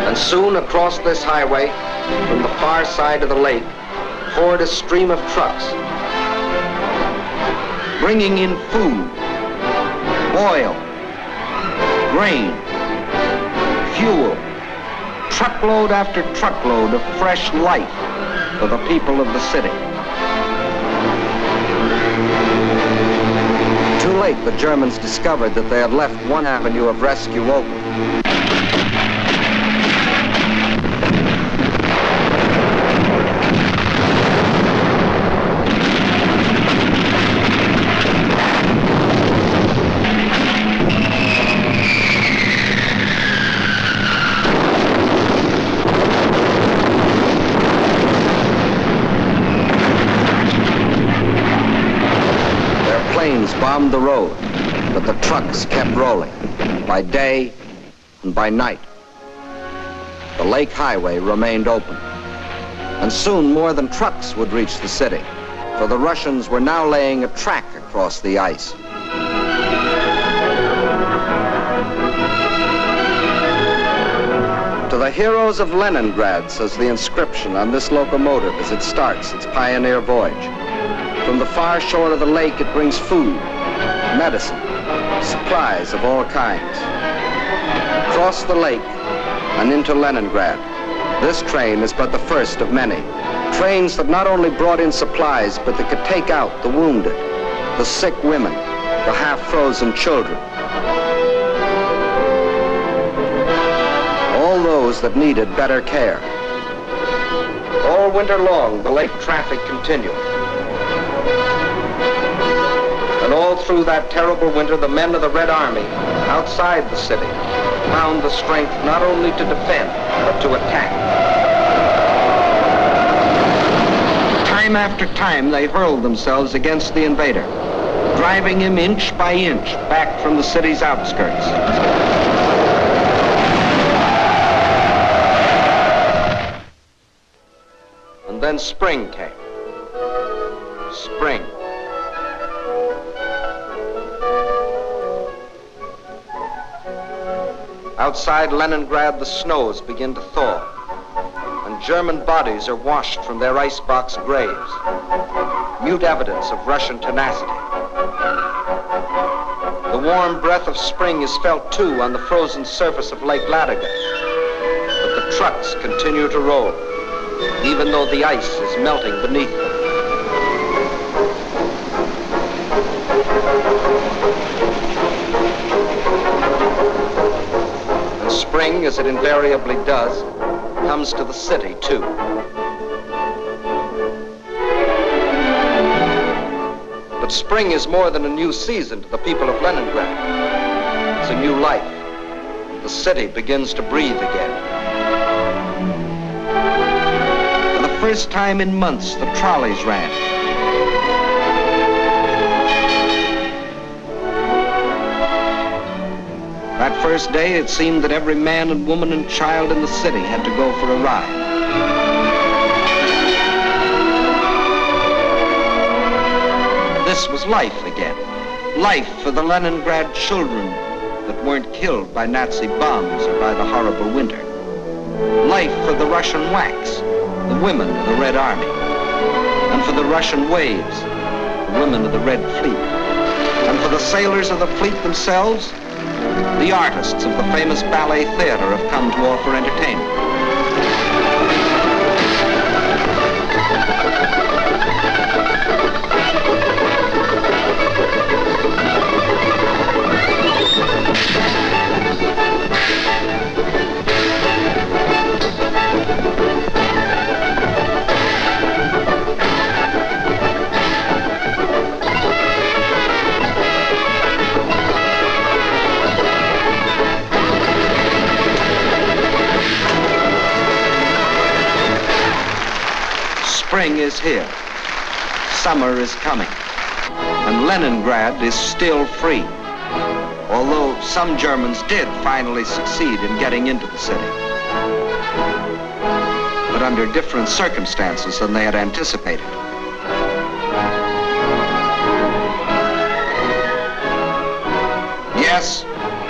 And soon across this highway, from the far side of the lake, poured a stream of trucks, bringing in food, oil, grain, fuel, truckload after truckload of fresh life for the people of the city. Too late, the Germans discovered that they had left one avenue of rescue open. Bombed the road, but the trucks kept rolling by day and by night. The lake highway remained open, and soon more than trucks would reach the city, for the Russians were now laying a track across the ice. To the heroes of Leningrad, says the inscription on this locomotive as it starts its pioneer voyage. From the far shore of the lake, it brings food, medicine, supplies of all kinds. Across the lake and into Leningrad, this train is but the first of many. Trains that not only brought in supplies, but that could take out the wounded, the sick women, the half-frozen children. All those that needed better care. All winter long, the lake traffic continued. And all through that terrible winter, the men of the Red Army, outside the city, found the strength not only to defend, but to attack. Time after time, they hurled themselves against the invader, driving him inch by inch back from the city's outskirts. And then spring came. Spring. Outside Leningrad, the snows begin to thaw, and German bodies are washed from their icebox graves, mute evidence of Russian tenacity. The warm breath of spring is felt, too, on the frozen surface of Lake Ladoga, but the trucks continue to roll, even though the ice is melting beneath them. Spring, as it invariably does, comes to the city, too. But spring is more than a new season to the people of Leningrad. It's a new life. The city begins to breathe again. For the first time in months, the trolleys ran. That first day, it seemed that every man and woman and child in the city had to go for a ride. This was life again. Life for the Leningrad children that weren't killed by Nazi bombs or by the horrible winter. Life for the Russian wax, the women of the Red Army. And for the Russian waves, the women of the Red Fleet. And for the sailors of the fleet themselves, the artists of the famous ballet theater have come to offer entertainment. Spring is here, summer is coming, and Leningrad is still free, although some Germans did finally succeed in getting into the city. But under different circumstances than they had anticipated. Yes,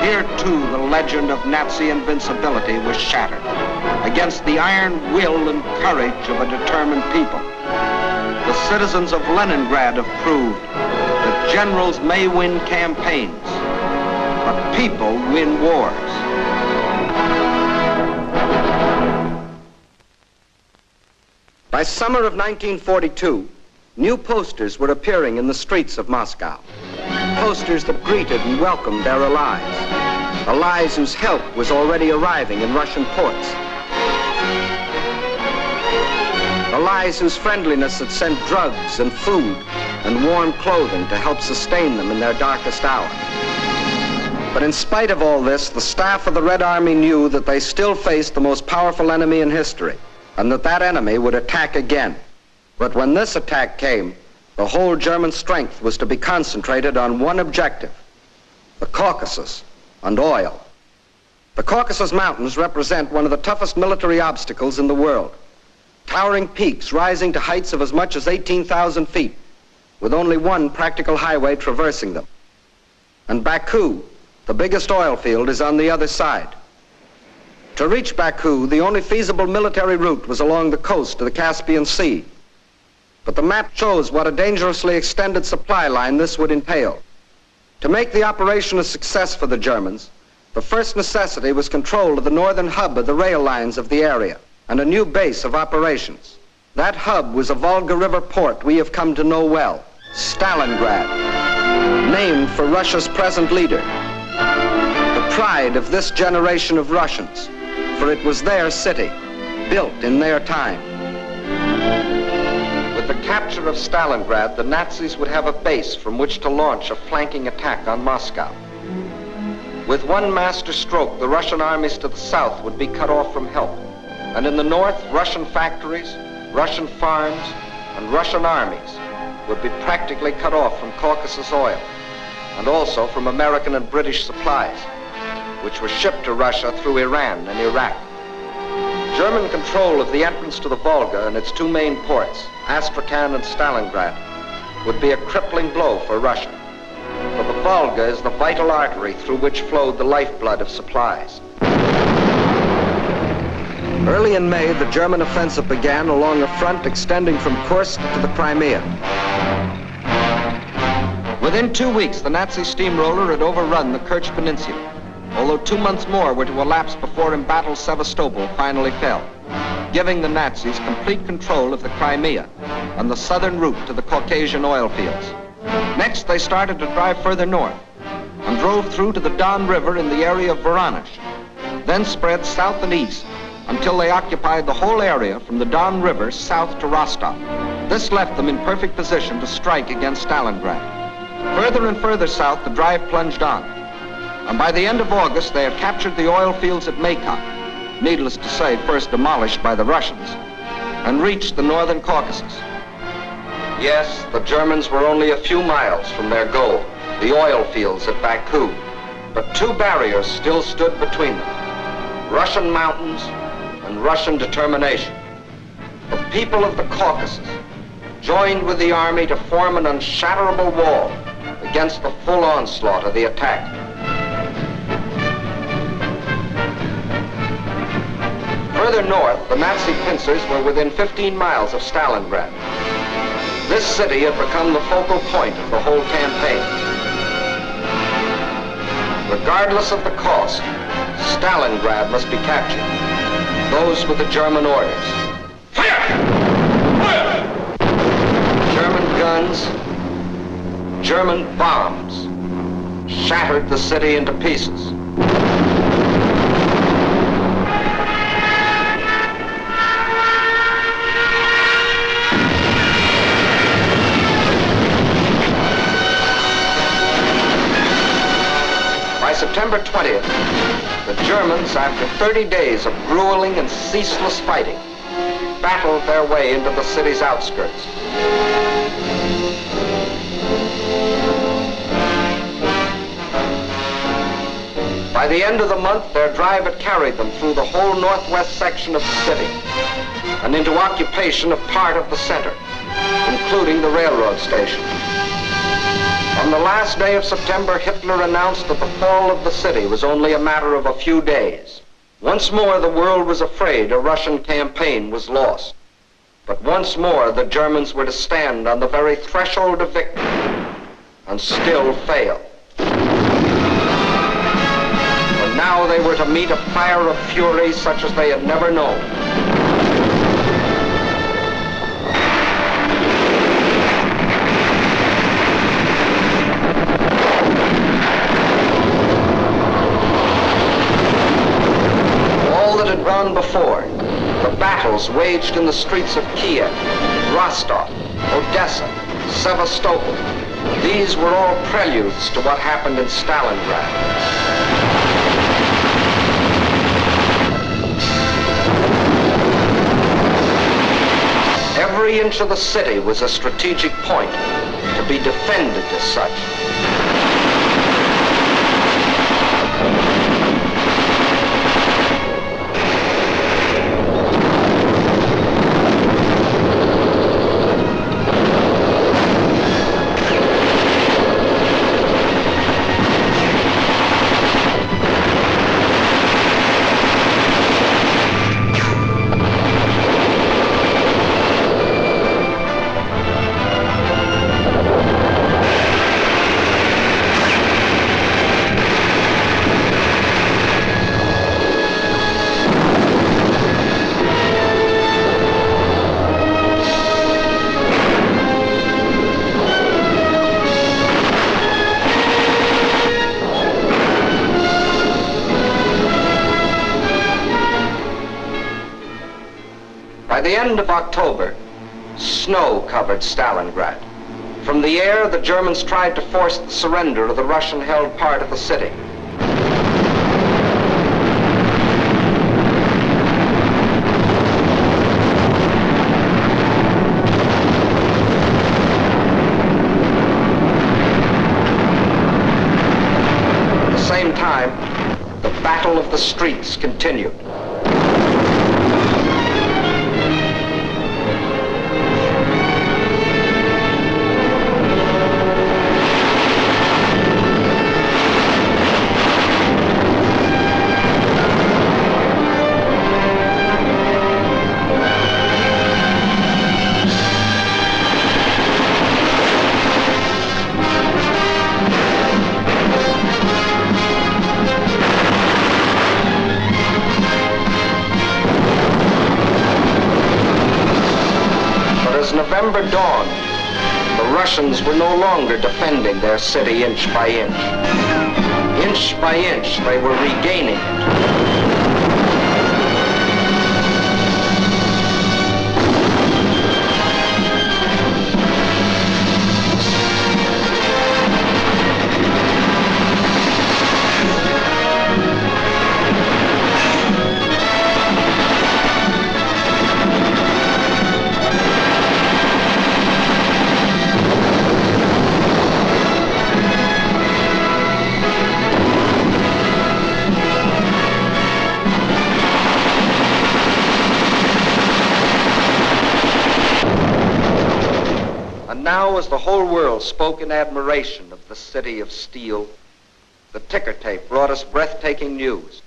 here too the legend of Nazi invincibility was shattered against the iron will and courage of a determined people. The citizens of Leningrad have proved that generals may win campaigns, but people win wars. By summer of 1942, new posters were appearing in the streets of Moscow. Posters that greeted and welcomed their allies. Allies whose help was already arriving in Russian ports. Allies whose friendliness had sent drugs and food and warm clothing to help sustain them in their darkest hour. But in spite of all this, the staff of the Red Army knew that they still faced the most powerful enemy in history, and that that enemy would attack again. But when this attack came, the whole German strength was to be concentrated on one objective, the Caucasus and oil. The Caucasus Mountains represent one of the toughest military obstacles in the world. Towering peaks rising to heights of as much as 18,000 feet, with only one practical highway traversing them. And Baku, the biggest oil field, is on the other side. To reach Baku, the only feasible military route was along the coast of the Caspian Sea. But the map shows what a dangerously extended supply line this would entail. To make the operation a success for the Germans, the first necessity was control of the northern hub of the rail lines of the area and a new base of operations. That hub was a Volga River port we have come to know well, Stalingrad, named for Russia's present leader, the pride of this generation of Russians. For it was their city, built in their time. With the capture of Stalingrad, the Nazis would have a base from which to launch a flanking attack on Moscow. With one master stroke, the Russian armies to the south would be cut off from help. And in the north, Russian factories, Russian farms, and Russian armies would be practically cut off from Caucasus oil, and also from American and British supplies, which were shipped to Russia through Iran and Iraq. German control of the entrance to the Volga and its two main ports, Astrakhan and Stalingrad, would be a crippling blow for Russia. For the Volga is the vital artery through which flowed the lifeblood of supplies. Early in May, the German offensive began along a front extending from Kursk to the Crimea. Within 2 weeks, the Nazi steamroller had overrun the Kerch Peninsula, although 2 months more were to elapse before embattled Sevastopol finally fell, giving the Nazis complete control of the Crimea and the southern route to the Caucasian oil fields. Next, they started to drive further north and drove through to the Don River in the area of Voronezh, then spread south and east until they occupied the whole area from the Don River south to Rostov. This left them in perfect position to strike against Stalingrad. Further and further south, the drive plunged on, and by the end of August, they had captured the oil fields at Maykop, needless to say, first demolished by the Russians, and reached the northern Caucasus. Yes, the Germans were only a few miles from their goal, the oil fields at Baku, but two barriers still stood between them, Russian mountains and Russian determination. The people of the Caucasus joined with the army to form an unshatterable wall against the full onslaught of the attack. Further north, the Nazi pincers were within 15 miles of Stalingrad. This city had become the focal point of the whole campaign. Regardless of the cost, Stalingrad must be captured. Those were the German orders. Fire! Fire! German guns, German bombs, shattered the city into pieces. September 20th, the Germans, after 30 days of grueling and ceaseless fighting, battled their way into the city's outskirts. By By the end of the month, their drive had carried them through the whole northwest section of the city and into occupation of part of the center, including the railroad station. On the last day of September, Hitler announced that the fall of the city was only a matter of a few days. Once more, the world was afraid a Russian campaign was lost. But once more, the Germans were to stand on the very threshold of victory and still fail. But now they were to meet a fire of fury such as they had never known. All that had gone before, the battles waged in the streets of Kiev, Rostov, Odessa, Sevastopol, these were all preludes to what happened in Stalingrad. Every inch of the city was a strategic point to be defended as such. By the end of October, snow covered Stalingrad. From the air, the Germans tried to force the surrender of the Russian-held part of the city. At the same time, the battle of the streets continued. November dawned, the Russians were no longer defending their city inch by inch. Inch by inch, they were regaining it. Now, as the whole world spoke in admiration of the city of steel, the ticker tape brought us breathtaking news.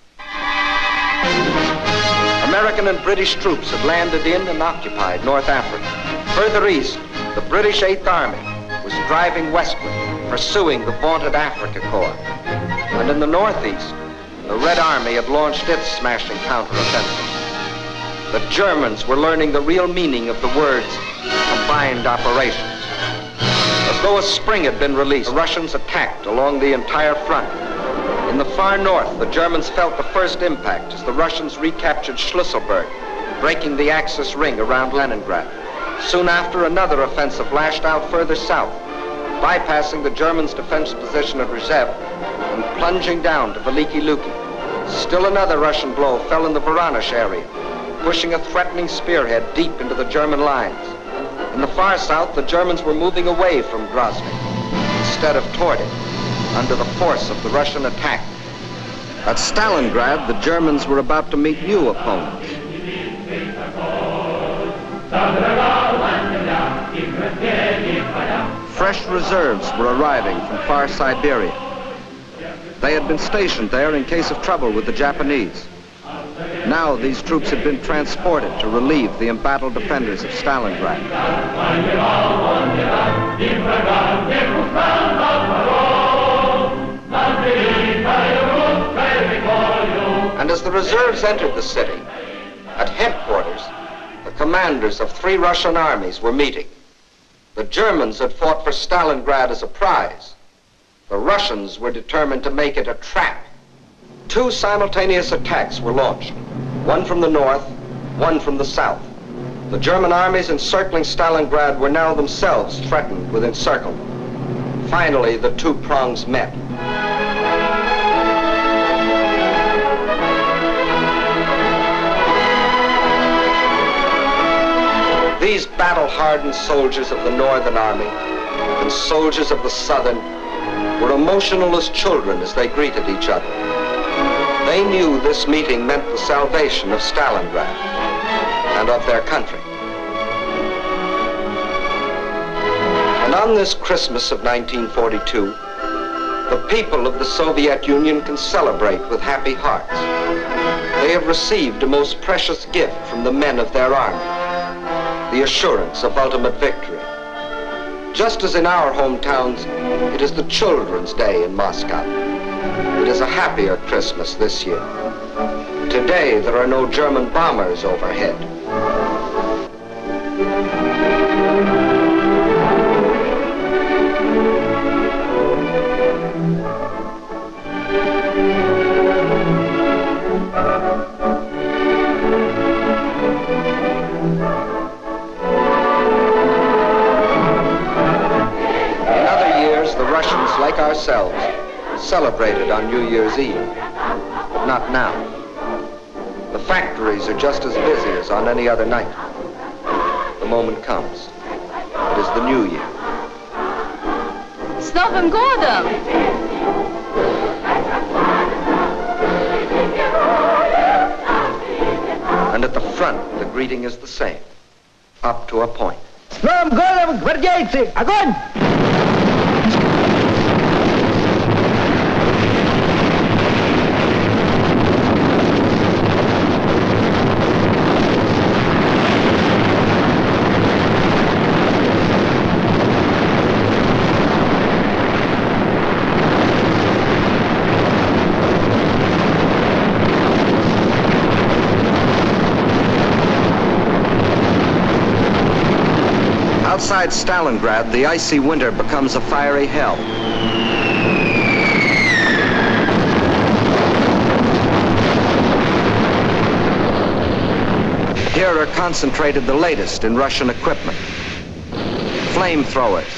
American and British troops had landed in and occupied North Africa. Further east, the British 8th Army was driving westward, pursuing the vaunted Africa Corps. And in the northeast, the Red Army had launched its smashing counteroffensive. The Germans were learning the real meaning of the words combined operations. As though a spring had been released, the Russians attacked along the entire front. In the far north, the Germans felt the first impact as the Russians recaptured Schlüsselburg, breaking the Axis ring around Leningrad. Soon after, another offensive lashed out further south, bypassing the Germans' defense position at Rzeszow and plunging down to Veliki Luki. Still another Russian blow fell in the Voronezh area, pushing a threatening spearhead deep into the German lines. In the far south, the Germans were moving away from Grozny instead of toward it, under the force of the Russian attack. At Stalingrad, the Germans were about to meet new opponents. Fresh reserves were arriving from far Siberia. They had been stationed there in case of trouble with the Japanese. Now these troops had been transported to relieve the embattled defenders of Stalingrad. And as the reserves entered the city, at headquarters, the commanders of three Russian armies were meeting. The Germans had fought for Stalingrad as a prize. The Russians were determined to make it a trap. Two simultaneous attacks were launched, one from the north, one from the south. The German armies encircling Stalingrad were now themselves threatened with encirclement. Finally, the two prongs met. These battle-hardened soldiers of the Northern Army and soldiers of the Southern were emotional as children as they greeted each other. They knew this meeting meant the salvation of Stalingrad and of their country. And on this Christmas of 1942, the people of the Soviet Union can celebrate with happy hearts. They have received a most precious gift from the men of their army, the assurance of ultimate victory. Just as in our hometowns, it is the Children's Day in Moscow. It is a happier Christmas this year. Today, there are no German bombers overhead. Like ourselves, celebrated on New Year's Eve. Not now. The factories are just as busy as on any other night. The moment comes. It is the new year. С Новым годом! And at the front, the greeting is the same, up to a point. С Новым годом, гвардейцы! Огонь! Outside Stalingrad, the icy winter becomes a fiery hell. Here are concentrated the latest in Russian equipment. Flamethrowers,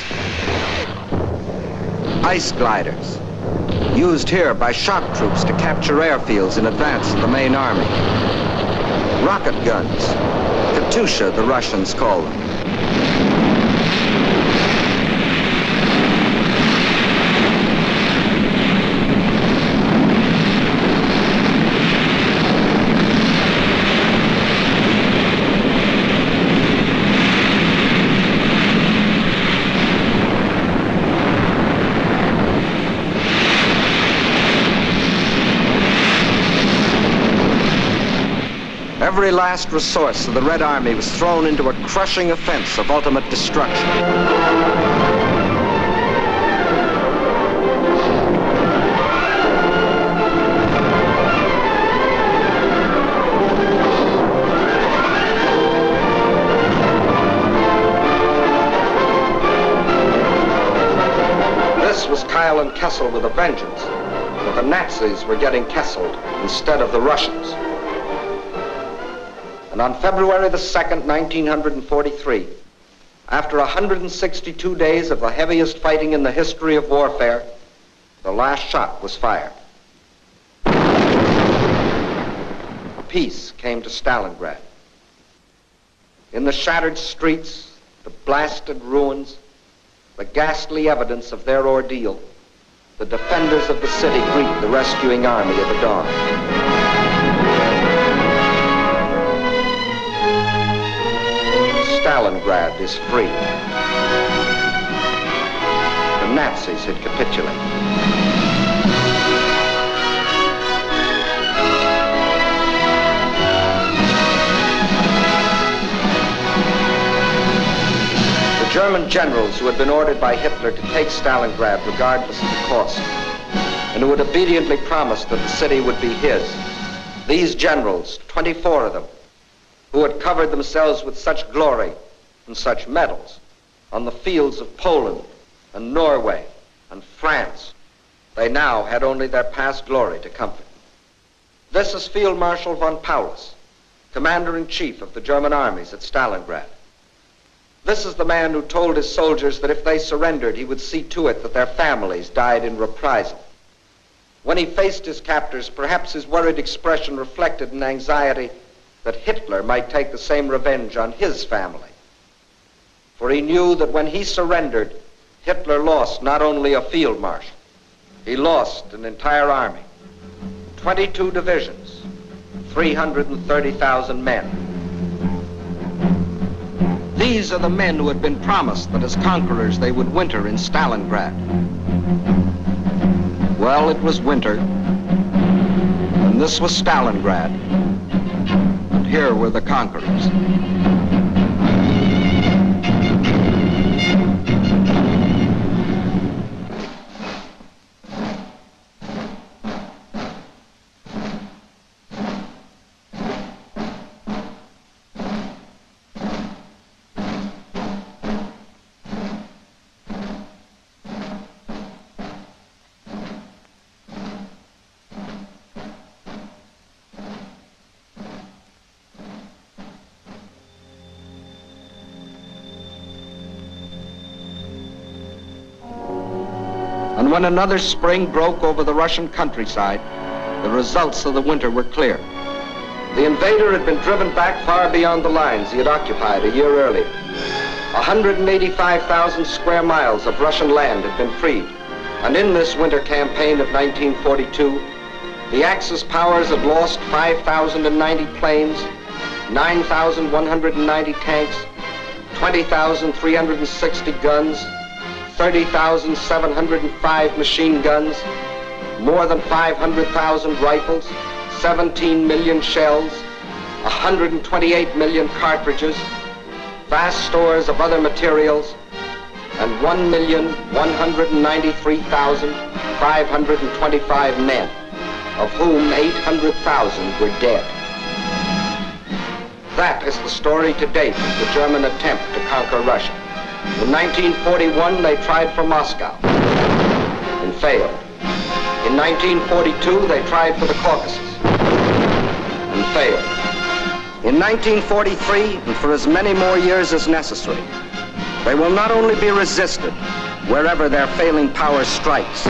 ice gliders, used here by shock troops to capture airfields in advance of the main army. Rocket guns, Katusha the Russians call them. Every last resource of the Red Army was thrown into a crushing offense of ultimate destruction. This was Kyle and Kessel with a vengeance, but the Nazis were getting Kesseled instead of the Russians. And on February the 2nd, 1943, after 162 days of the heaviest fighting in the history of warfare, the last shot was fired. Peace came to Stalingrad. In the shattered streets, the blasted ruins, the ghastly evidence of their ordeal, The defenders of the city greet the rescuing army of the dawn. Stalingrad is free. The Nazis had capitulated. German generals who had been ordered by Hitler to take Stalingrad regardless of the cost, and who had obediently promised that the city would be his, these generals, 24 of them, who had covered themselves with such glory and such medals on the fields of Poland and Norway and France, they now had only their past glory to comfort. This is Field Marshal von Paulus, Commander-in-Chief of the German armies at Stalingrad. This is the man who told his soldiers that if they surrendered, he would see to it that their families died in reprisal. When he faced his captors, perhaps his worried expression reflected an anxiety that Hitler might take the same revenge on his family. For he knew that when he surrendered, Hitler lost not only a field marshal, he lost an entire army, 22 divisions, 330,000 men. These are the men who had been promised that as conquerors they would winter in Stalingrad. Well, it was winter, and this was Stalingrad, and here were the conquerors. When another spring broke over the Russian countryside, the results of the winter were clear. The invader had been driven back far beyond the lines he had occupied a year earlier. 185,000 square miles of Russian land had been freed, and in this winter campaign of 1942, the Axis powers had lost 5,090 planes, 9,190 tanks, 20,360 guns, 30,705 machine guns, more than 500,000 rifles, 17 million shells, 128 million cartridges, vast stores of other materials, and 1,193,525 men, of whom 800,000 were dead. That is the story to date of the German attempt to conquer Russia. In 1941, they tried for Moscow and failed. In 1942, they tried for the Caucasus and failed. In 1943, and for as many more years as necessary, they will not only be resisted wherever their failing power strikes,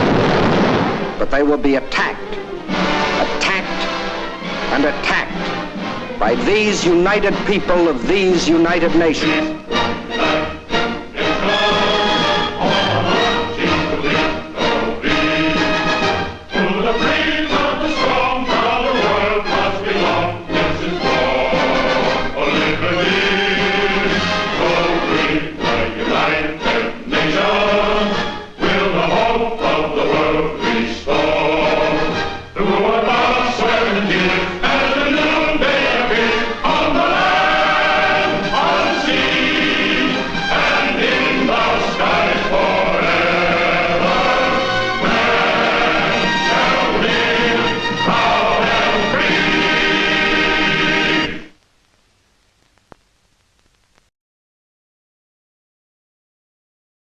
but they will be attacked, attacked, and attacked by these united people of these united nations.